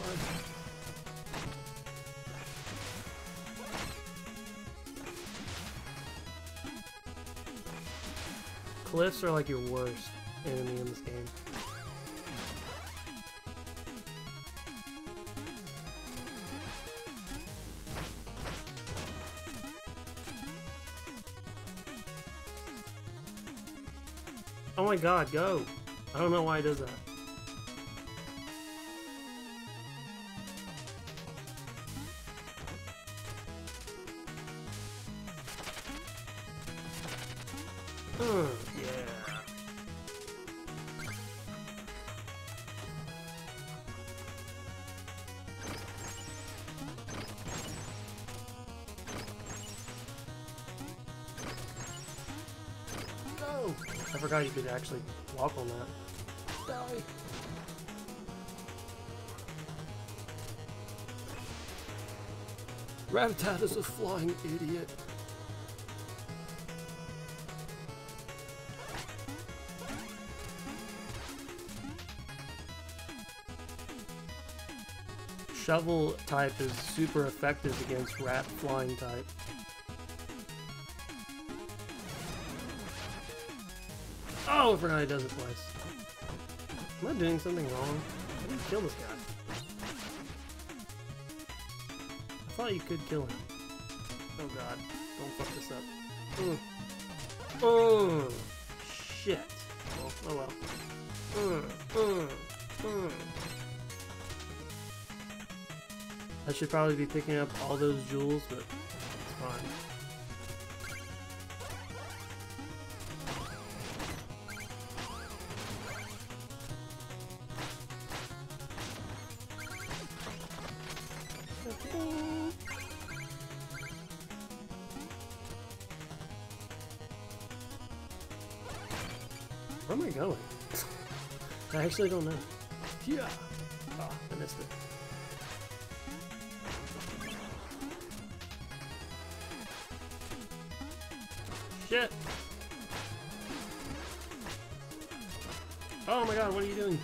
Cliffs are like your worst enemy in this game. Oh my god, go! I don't know why he does that. I forgot you could actually walk on that. Die! Rattata is a flying idiot. Shovel type is super effective against rat flying type. Oh, I forgot he does it twice. Am I doing something wrong? I didn't kill this guy. I thought you could kill him. Oh god. Don't fuck this up. Ugh. Oh, shit. Oh, oh well. I should probably be picking up all those jewels, but it's fine. Where am I going? I actually don't know. Yeah. Oh, I missed it. Shit! Oh my god, what are you doing?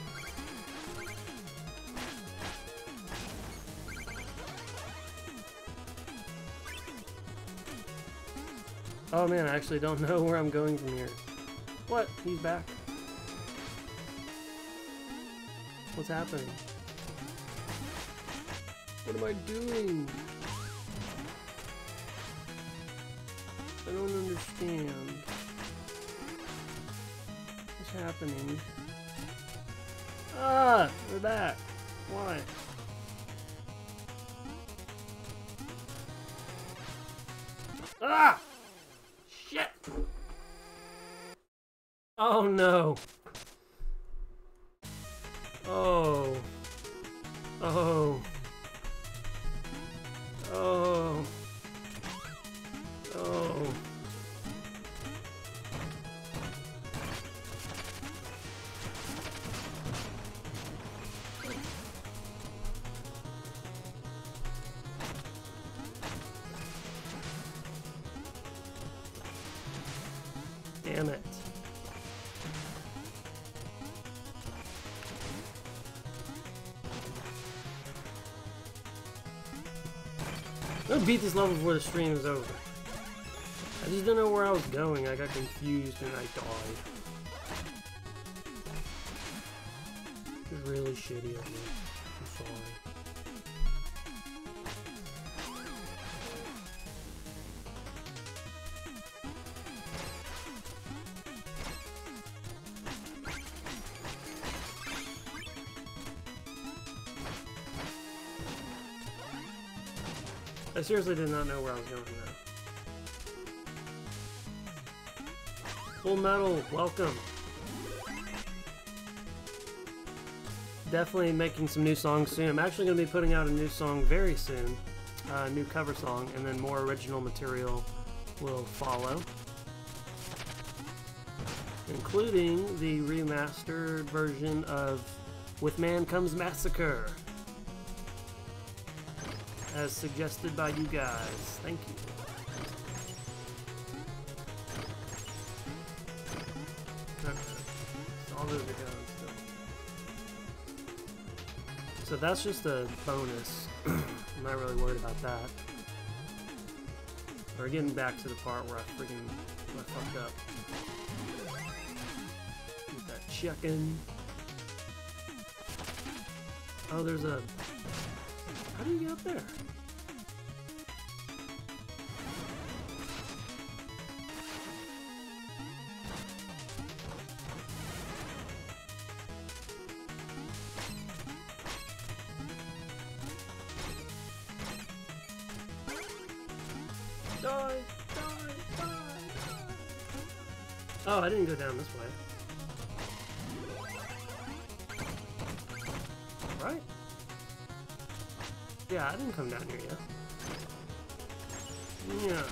Oh man, I actually don't know where I'm going from here. What? He's back. What's happening? What am I doing? I don't understand. What's happening? Ah! We're back! Why? Ah! Shit! Oh no! Oh. Oh. Oh. Oh. Damn it. I'm gonna beat this level before the stream is over. I just don't know where I was going. I got confused and I died. It's really shitty of me. I'm sorry. I seriously did not know where I was going now. Full Metal, welcome. Definitely making some new songs soon. I'm actually going to be putting out a new song very soon, a new cover song, and then more original material will follow, including the remastered version of With Manacles Massacre, as suggested by you guys. Thank you. So that's just a bonus. I'm not really worried about that. We're getting back to the part where I fucked up. Get that chicken. Oh, there's a... How do you get up there? Oh, I didn't go down this way. Right? Yeah, I didn't come down here yet. Yeah.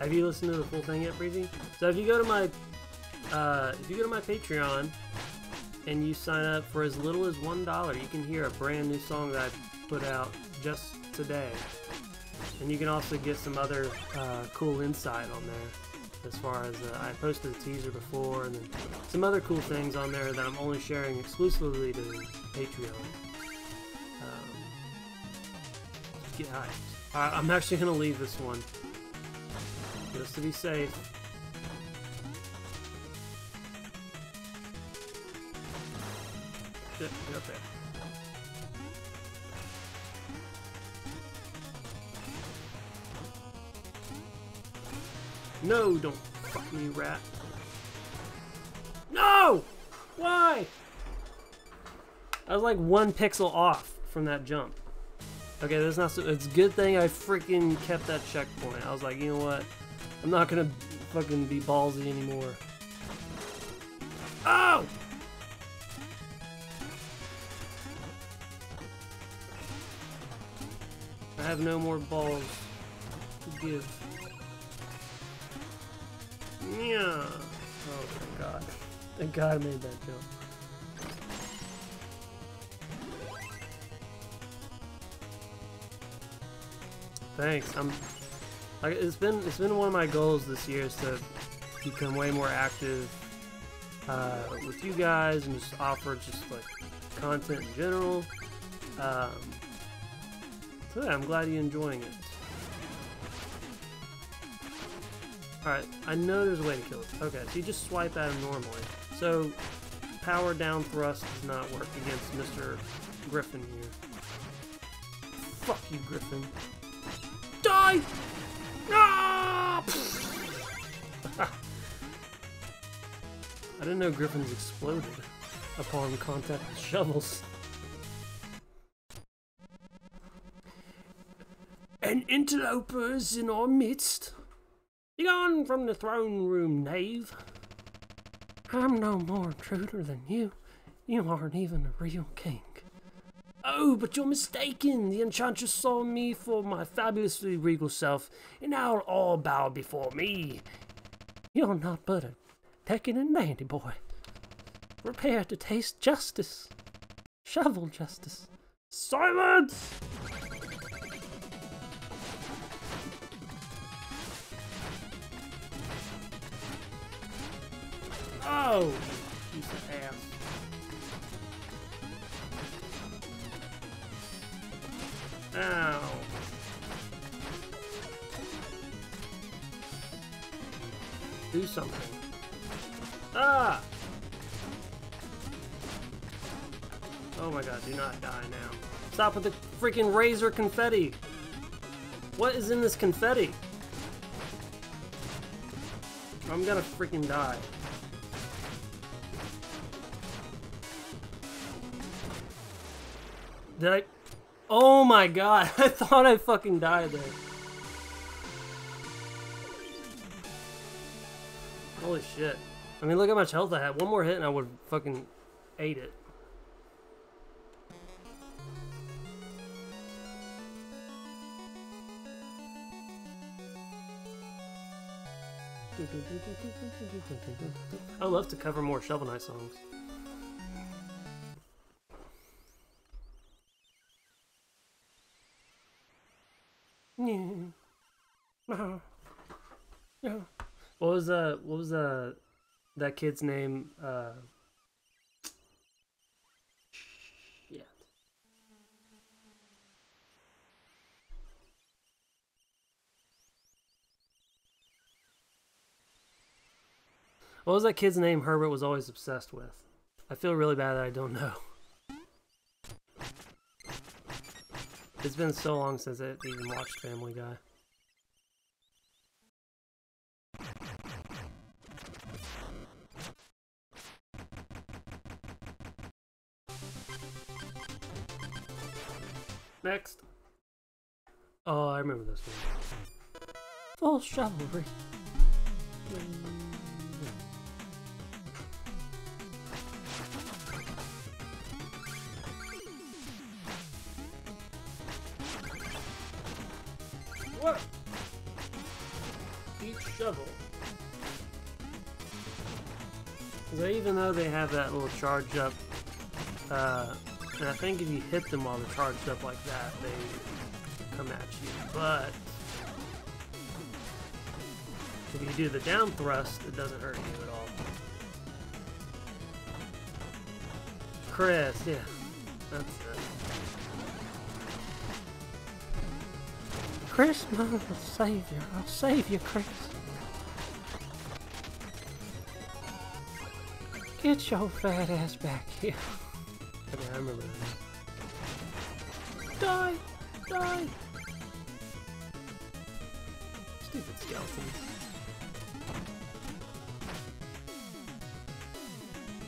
Have you listened to the full thing yet, Breezy? So if you go to my Patreon and you sign up for as little as $1, you can hear a brand new song that I put out just today. And you can also get some other cool insight on there, as far as I posted a teaser before, and then some other cool things on there that I'm only sharing exclusively to Patreon. Get hyped. Alright, I'm actually going to leave this one, just to be safe. Get up there. No, don't fuck me, rat. No! Why? I was like one pixel off from that jump. Okay, that's not so... It's a good thing I freaking kept that checkpoint. I was like, you know what? I'm not gonna fucking be ballsy anymore. Oh! I have no more balls to give. Yeah. Oh my god. Thank god I made that jump. Thanks. It's been one of my goals this year is to become way more active with you guys and just offer just like content in general. So yeah, I'm glad you're enjoying it. Alright, I know there's a way to kill it. Okay, so you just swipe at him normally. So, power down thrust does not work against Mr. Griffin here. Fuck you, Griffin. Die! Ah! I didn't know Griffins exploded upon contact with shovels. An interloper's in our midst. Begone from the throne room, knave. I'm no more intruder than you. You aren't even a real king. Oh, but you're mistaken. The enchantress saw me for my fabulously regal self, and now all bow before me. You're not but a pecking and dandy boy. Prepare to taste justice. Shovel justice. Silence! Oh, piece of ass. Ow. Do something. Ah! Oh my god, do not die now. Stop with the freaking razor confetti! What is in this confetti? I'm gonna freaking die. Did I? Oh my god, I thought I fucking died there. Holy shit. I mean, look how much health I had. One more hit and I would fucking ate it. I love to cover more Shovel Knight songs. What was that kid's name? Shit. What was that kid's name Herbert was always obsessed with? I feel really bad that I don't know. It's been so long since I even watched Family Guy. Next. Oh, I remember this one. Full Chivalry. What? Each shovel. Even though they have that little charge up, and I think if you hit them while they're charged up like that, they come at you. But if you do the down thrust, it doesn't hurt you at all. Chris, yeah, that's it. Chris, my savior, I'll save you, Chris. Get your fat ass back here. Okay, I remember that. Die! Die! Stupid skeletons.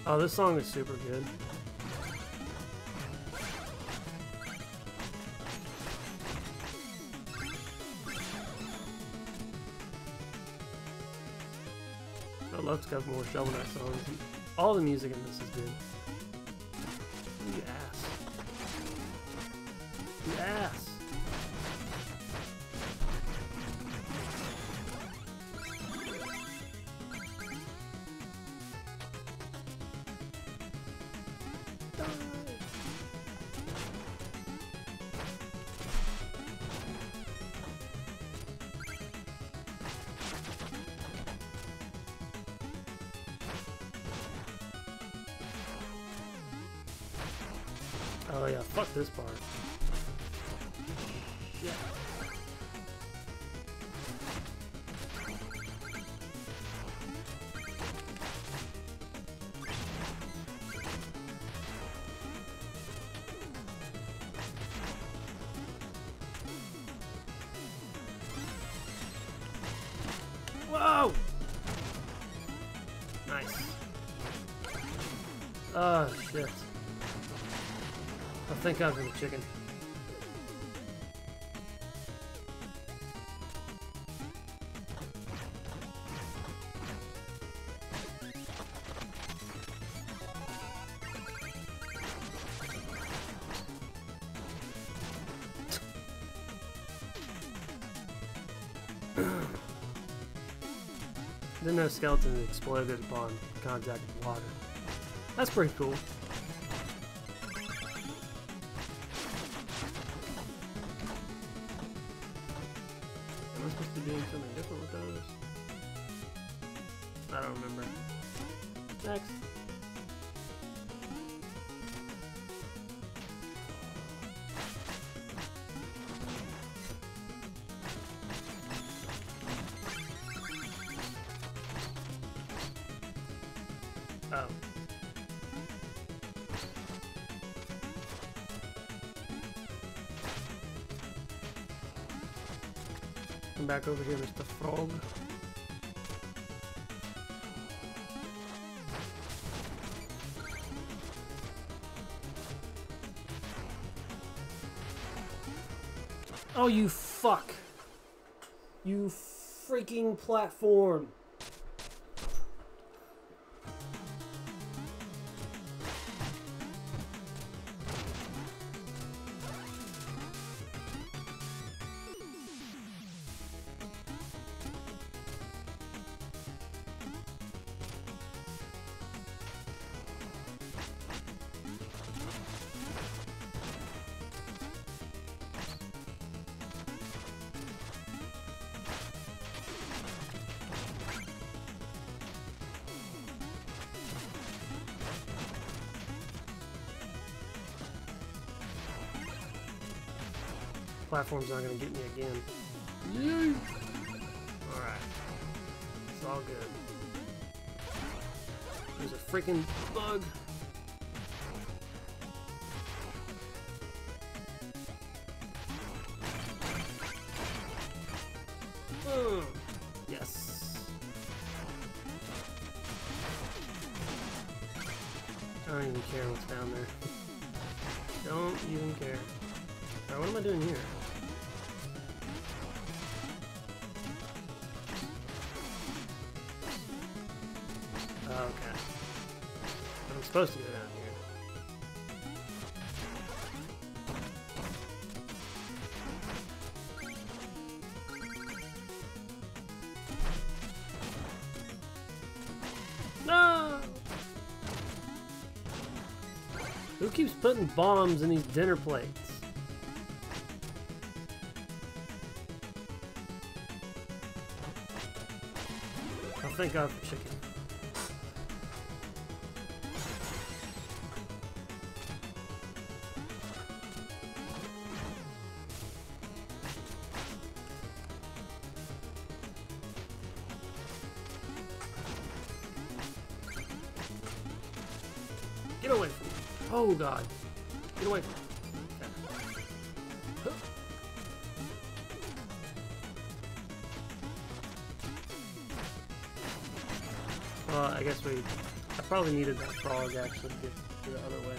Oh, this song is super good. I love to cover more Shovel Knight songs. All the music in this is good. You ass. You ass. Oh yeah, fuck this part. Yeah. Whoa! Nice. Oh, shit. I think I'm gonna chicken. Didn't know skeletons exploded upon contact with water. That's pretty cool. Am I supposed to be doing something different with those? I don't remember. Next. Back over here, Mr. Frog. Oh, you fuck! You freaking platform! Platform's not gonna get me again. Yay! Alright. It's all good. There's a freaking bug. Yes. I don't even care what's down there. Don't even care. Alright, what am I doing here? Okay. I'm supposed to go down here. No! Who keeps putting bombs in these dinner plates? Oh, thank God for chicken. Get away from me. Oh God. Get away from me. Okay. Well, I guess I probably needed that frog actually to get to the other way.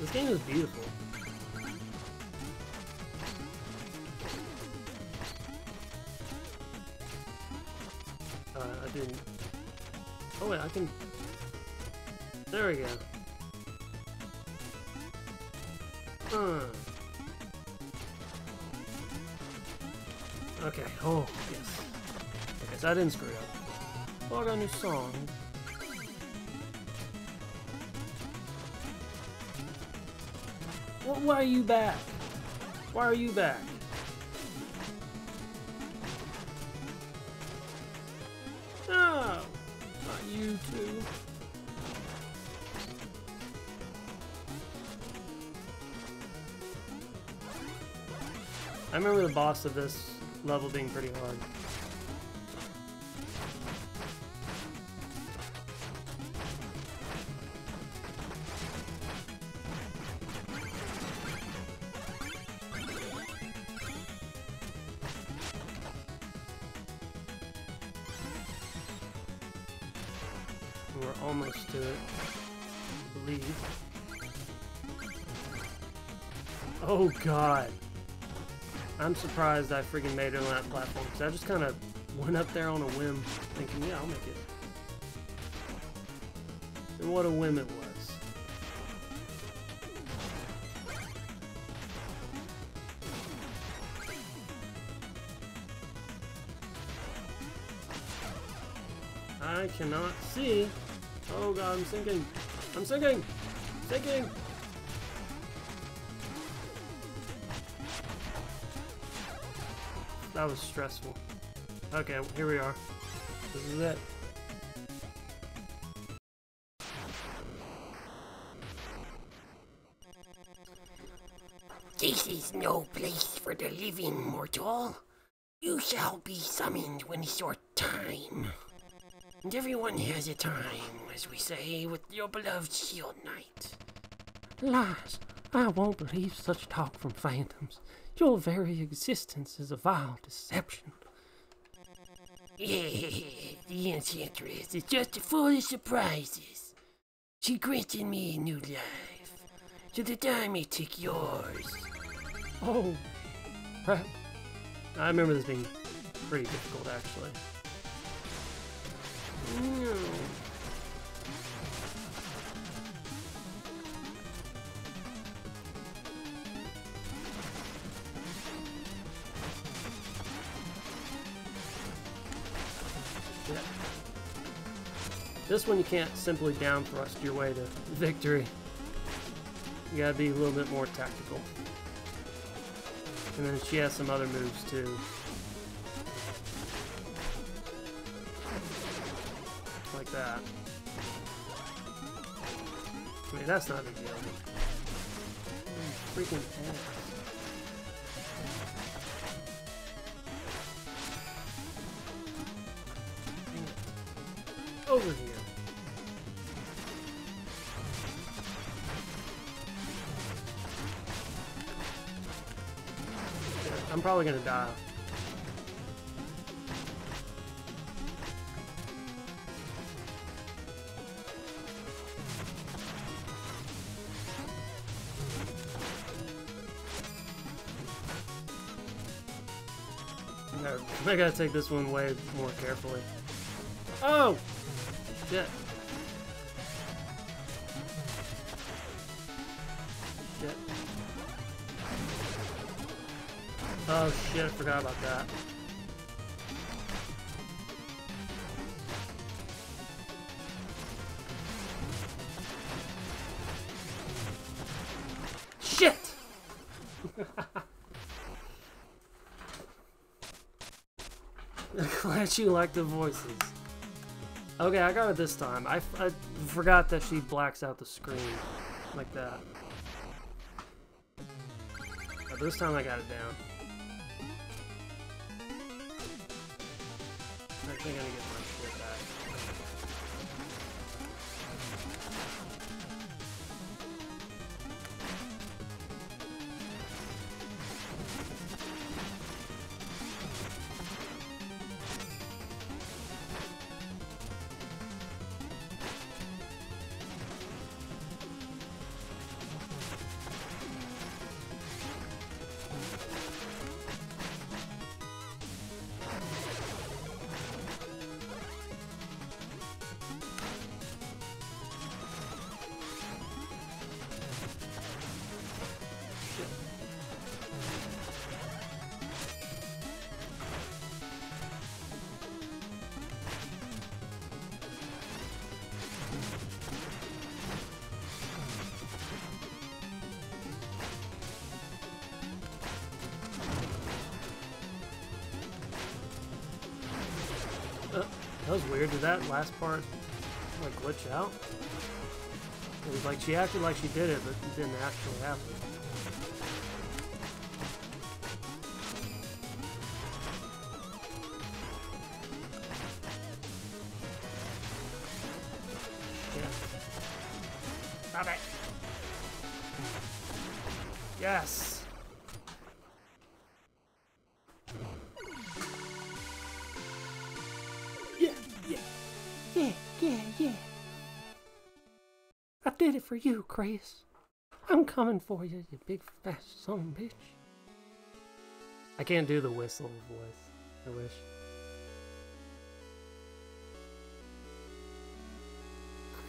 This game is beautiful. I didn't. Oh wait, I can... There we go. Okay, oh, yes. Okay, so I didn't screw up. Oh, I got a new song. Well, why are you back? Why are you back? No! Not you too. I remember the boss of this level being pretty hard. We're almost to it, I believe. Oh god. I'm surprised I freaking made it on that platform, because I just kind of went up there on a whim, thinking, yeah, I'll make it. And what a whim it was. I cannot see. Oh god, I'm sinking. I'm sinking! Sinking! That was stressful. Okay, here we are. This is it. This is no place for the living, mortal. You shall be summoned when it's your time. And everyone has a time, as we say, with your beloved Shield Knight. Lies. I won't believe such talk from phantoms. Your very existence is a vile deception. Yeah, the Enchantress is just full of surprises. She granted me a new life. So the time may take yours. Oh, crap. I remember this being pretty difficult, actually. No. This one you can't simply down thrust your way to victory. You gotta be a little bit more tactical. And then she has some other moves too. Like that. I mean, that's not a big deal. Freaking ass. Over here. I'm probably gonna die. No, I gotta take this one way more carefully. Oh! Shit. Shit. Oh shit, I forgot about that. Shit! I'm glad you like the voices. Okay, I got it this time. I forgot that she blacks out the screen like that. But this time I got it down. I think I'm gonna get my shit back. That was weird. Did that last part like glitch out? It was like she acted like she did it, but it didn't actually happen. Damn it. Yes. Yeah. I did it for you, Chris. I'm coming for you, you big fat son of a bitch. I can't do the whistle voice. I wish.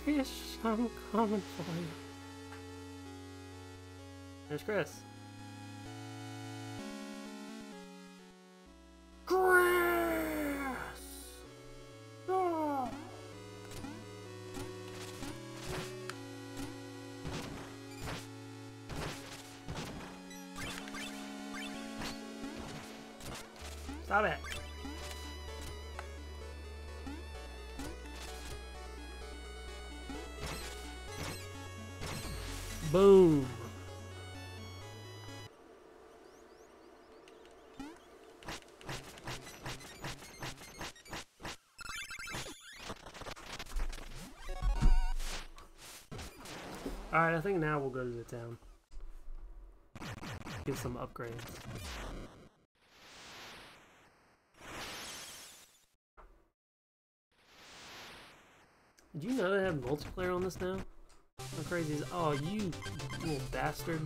Chris, I'm coming for you. There's Chris. Chris! Oh. Stop it. Boom. Alright, I think now we'll go to the town. Get some upgrades. Did you know they have multiplayer on this now? How crazy is... Oh, you little bastard.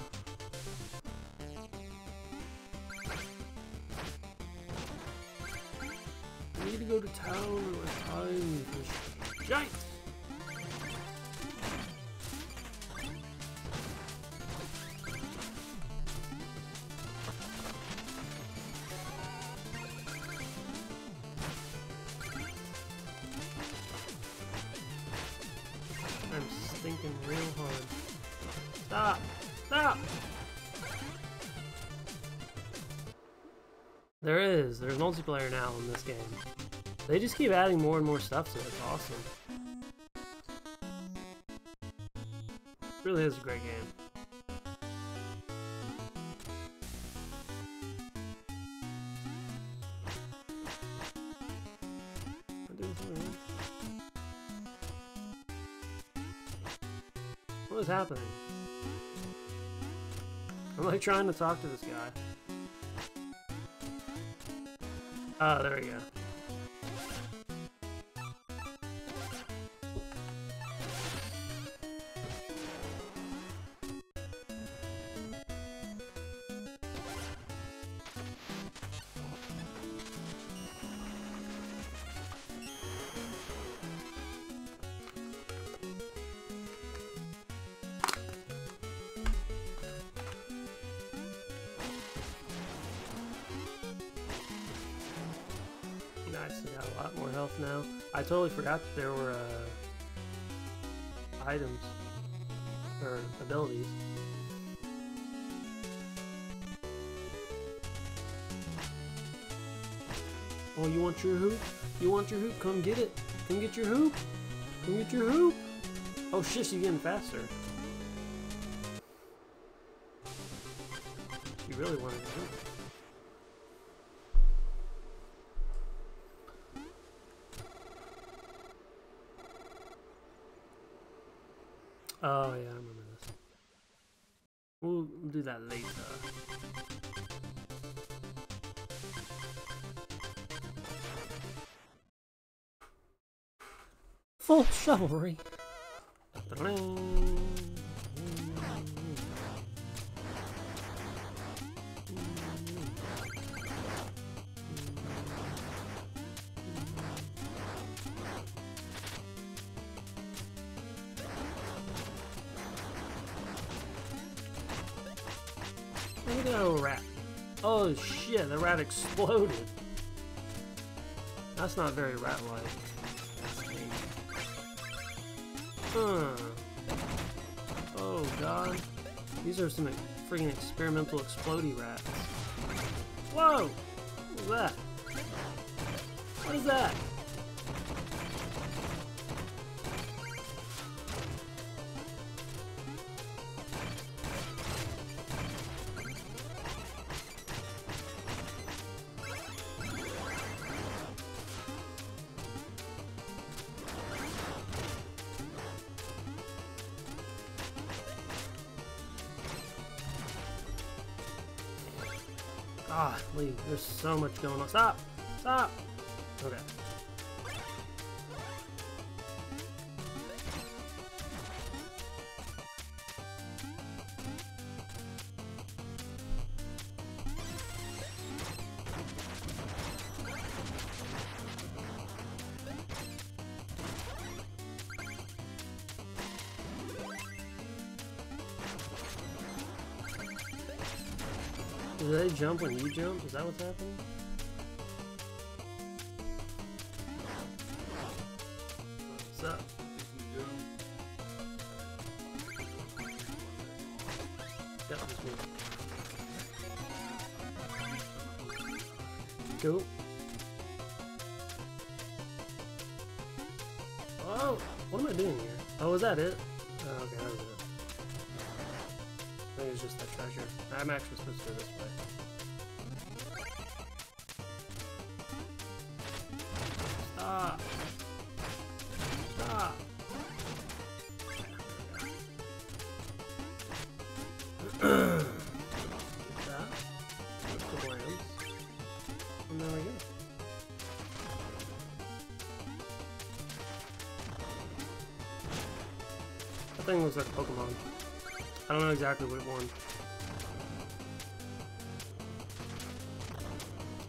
We need to go to town or time for giants! There's multiplayer now in this game. They just keep adding more and more stuff to it. It's awesome. It really is a great game. What is happening? I'm like trying to talk to this guy. Oh, there we go. I totally forgot that there were items or abilities. Oh, you want your hoop? You want your hoop? Come get it. Come get your hoop. Come get your hoop. Oh shit, she's getting faster. She really wanted the hoop. Oh yeah, I remember this. We'll do that later. Full chivalry. Oh shit, the rat exploded. That's not very rat-like. Oh god. These are some freaking experimental explodey rats. Whoa! What was that? What is that? Ah, oh, Lee, there's so much going on. Stop! Stop! Okay. Do they jump when you jump? Is that what's happening? What's up? That was me. Cool. Oh, what am I doing here? Oh, is that it? Oh, okay, that was it. I think it's just the treasure. I'm actually supposed to go this way. Stop! Stop! Get that. Put the lands. And there we go. That thing looks like a Pokemon. I don't know exactly what it won.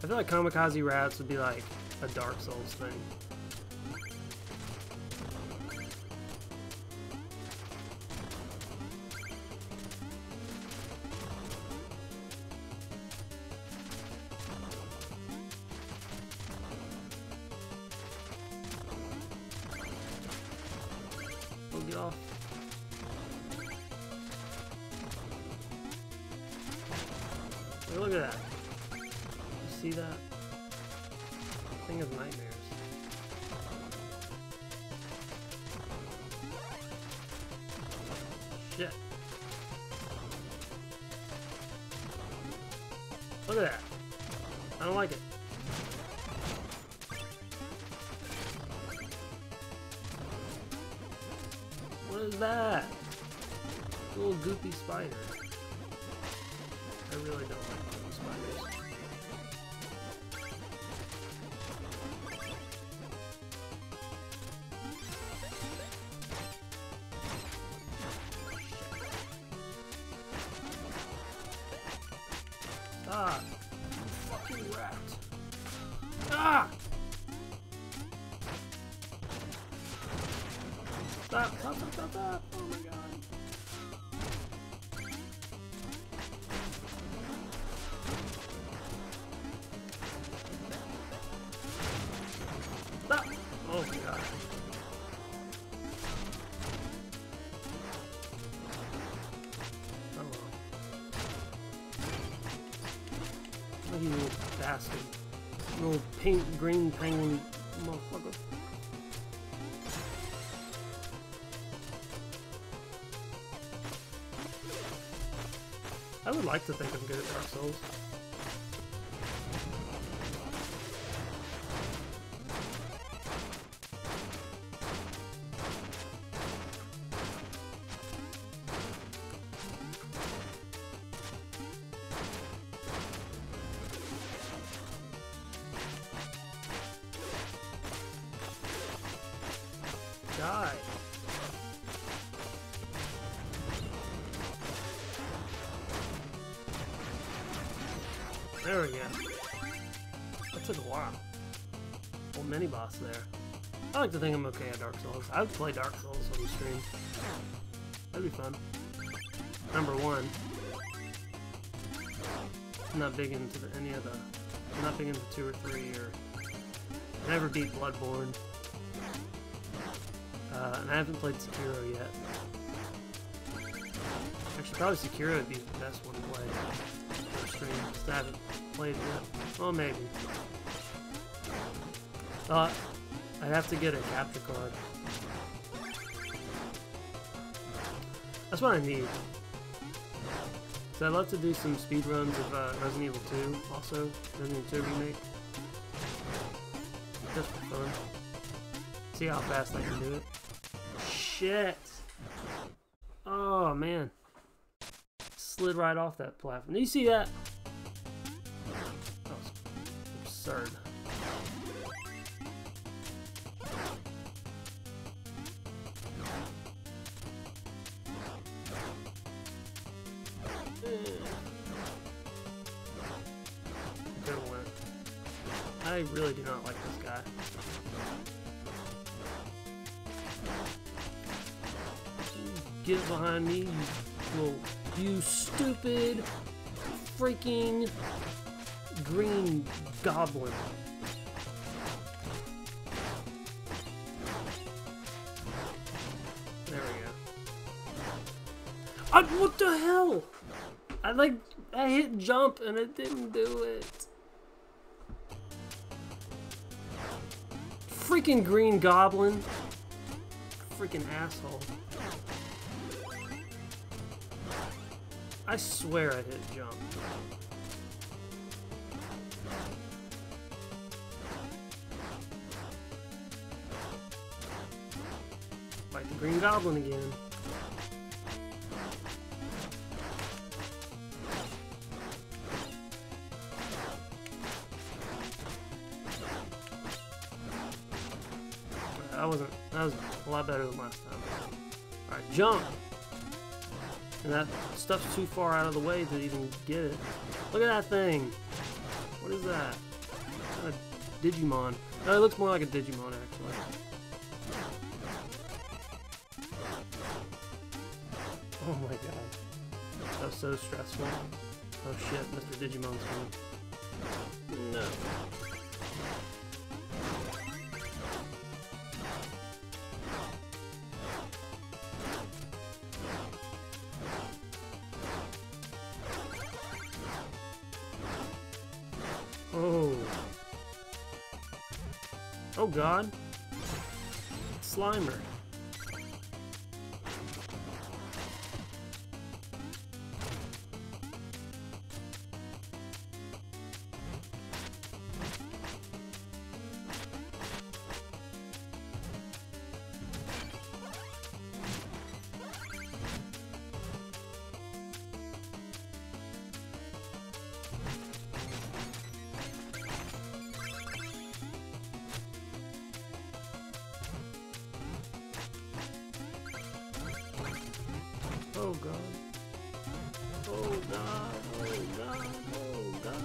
I feel like Kamikaze Rats would be like a Dark Souls thing. We'll get off. Look at that. You see that? Thing of nightmares. Shit. Look at that. I don't like it. What is that? Little goopy spider. I really don't like those spiders. Ah! Fucking rat! Ah! Stop! Stop! Stop! Stop! Stop! Oh my god! You little bastard. Little pink green penguin motherfucker. I would like to think I'm good at Dark Souls. Die. There we go. That took a while. Little mini boss there. I like to think I'm okay at Dark Souls. I would play Dark Souls on the stream. That'd be fun. Number one. I'm not big into any of the. I'm not big into 2 or 3 or. I never beat Bloodborne. And I haven't played Sekiro yet. Actually, probably Sekiro would be the best one to play for a stream, because I haven't played yet. Well, maybe. I'd have to get a capture card. That's what I need. So I'd love to do some speedruns of Resident Evil 2, also. Resident Evil 2 remake. Just for fun. See how fast I can do it. Shit! Oh man. Slid right off that platform. Do you see that? absurd. Could've went. I really do not like this guy. Get behind me, you little, you stupid freaking green goblin. There we go. What the hell? I hit jump and it didn't do it. Freaking green goblin. Freaking asshole. I swear I hit jump. Fight the green goblin again. That was a lot better than last time. Alright, jump! And that stuff's too far out of the way to even get it. Look at that thing! What is that? Is that a Digimon? No, it looks more like a Digimon, actually. Oh my god. That was so stressful. Oh shit, Mr. Digimon's coming. No. Oh god. Slimer. Oh god. Oh god, oh god, oh god.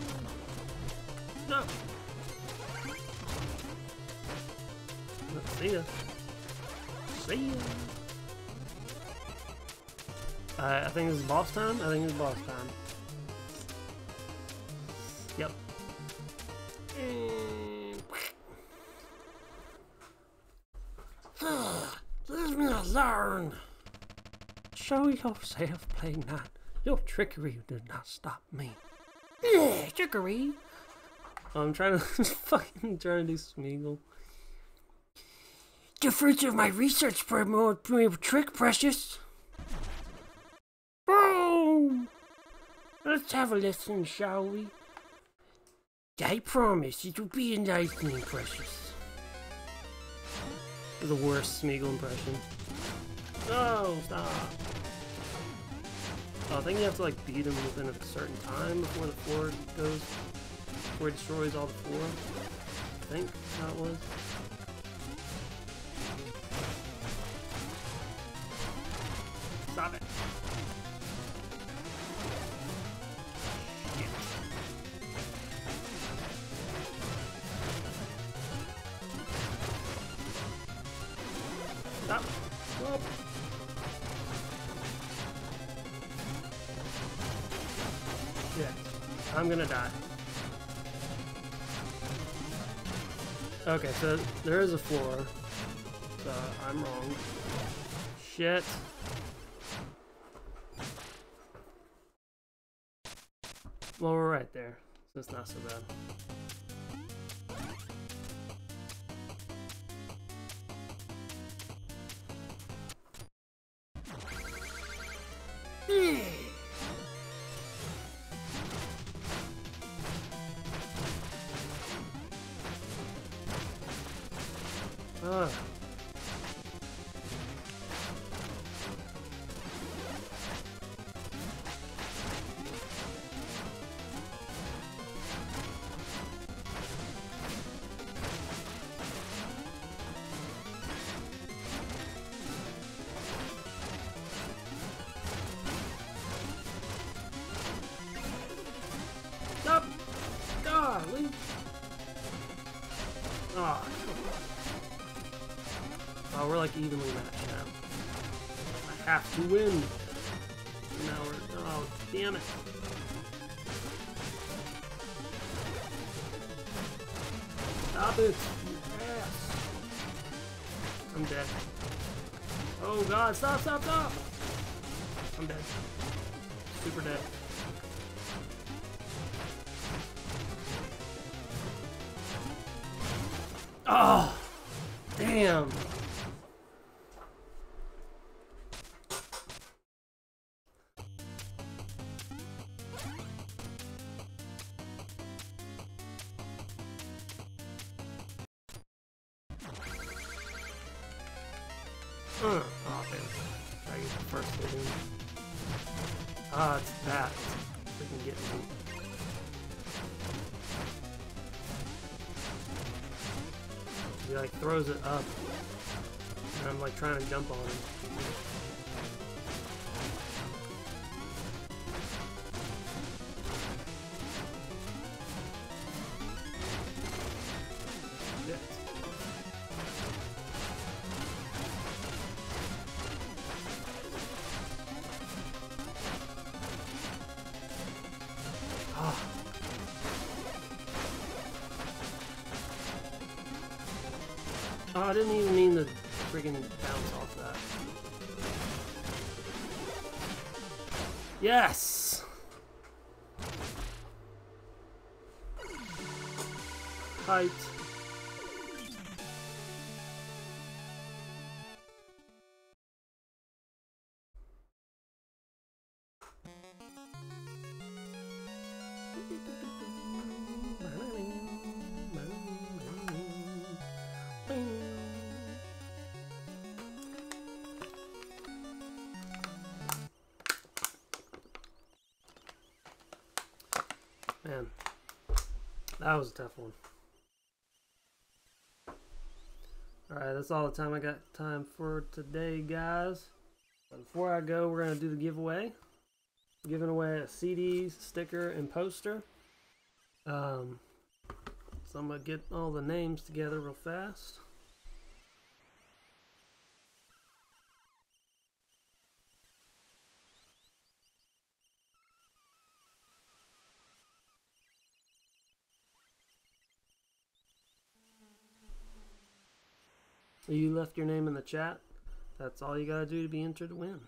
No! See ya. See ya. I think this is boss time? I think it's boss time. Yep. Let me alone! Show yourself, Plague Knight. Your trickery did not stop me. Yeah, trickery. I'm trying to fucking trying to do Smeagol. The fruits of my research promote trick, precious. Boom! Let's have a listen, shall we? I promise it will be a nice thing, precious. The worst Smeagol impression. No, stop. I think you have to like beat him within a certain time before the floor goes, before it destroys all the floor. I think that's how it was. Stop it. Shit. Stop. Stop. Yeah, I'm gonna die. Okay, so there is a floor. So I'm wrong. Shit. Well, we're right there, so it's not so bad. Oh, oh, we're like evenly matched now. I have to win. Now we're... Oh, damn it. Stop it, you ass. I'm dead. Oh god, stop, stop, stop! I'm dead. Super dead. Oh, damn. Throws it up, and I'm like trying to jump on him. Shit. Ah. Oh, I didn't even mean to friggin' bounce off that. Yes! Height. That was a tough one. Alright, that's all the time I got time for today, guys. But before I go, we're going to do the giveaway. I'm giving away a CD, sticker, and poster. So I'm going to get all the names together real fast. You left your name in the chat. That's all you gotta do to be entered to win.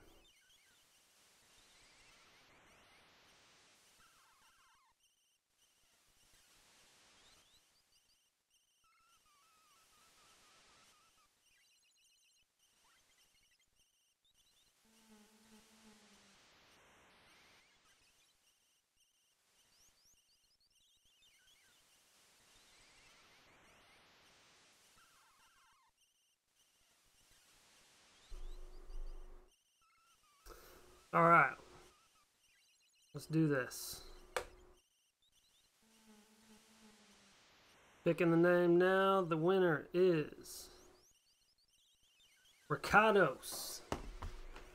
All right, let's do this. Picking the name now, the winner is Ricardos.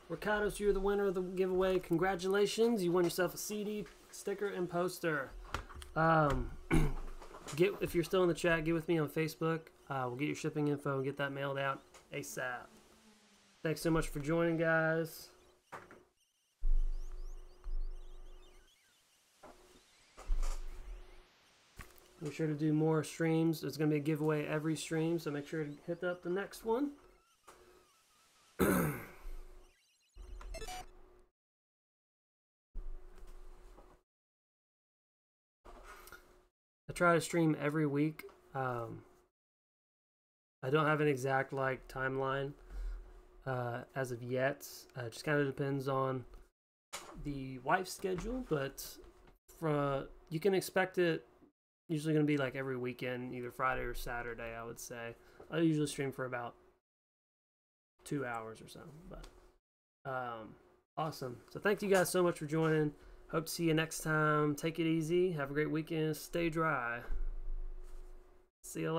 Ricardos, you're the winner of the giveaway. Congratulations, you won yourself a CD, sticker, and poster. If you're still in the chat, get with me on Facebook. We'll get your shipping info and get that mailed out ASAP. Thanks so much for joining, guys. Make sure to do more streams. There's going to be a giveaway every stream, so make sure to hit up the next one. I try to stream every week. I don't have an exact like timeline as of yet. It just kind of depends on the wife's schedule, but you can expect it. Usually going to be like every weekend, either Friday or Saturday, I would say. I usually stream for about 2 hours or so. But awesome. So thank you guys so much for joining. Hope to see you next time. Take it easy. Have a great weekend. Stay dry. See you later.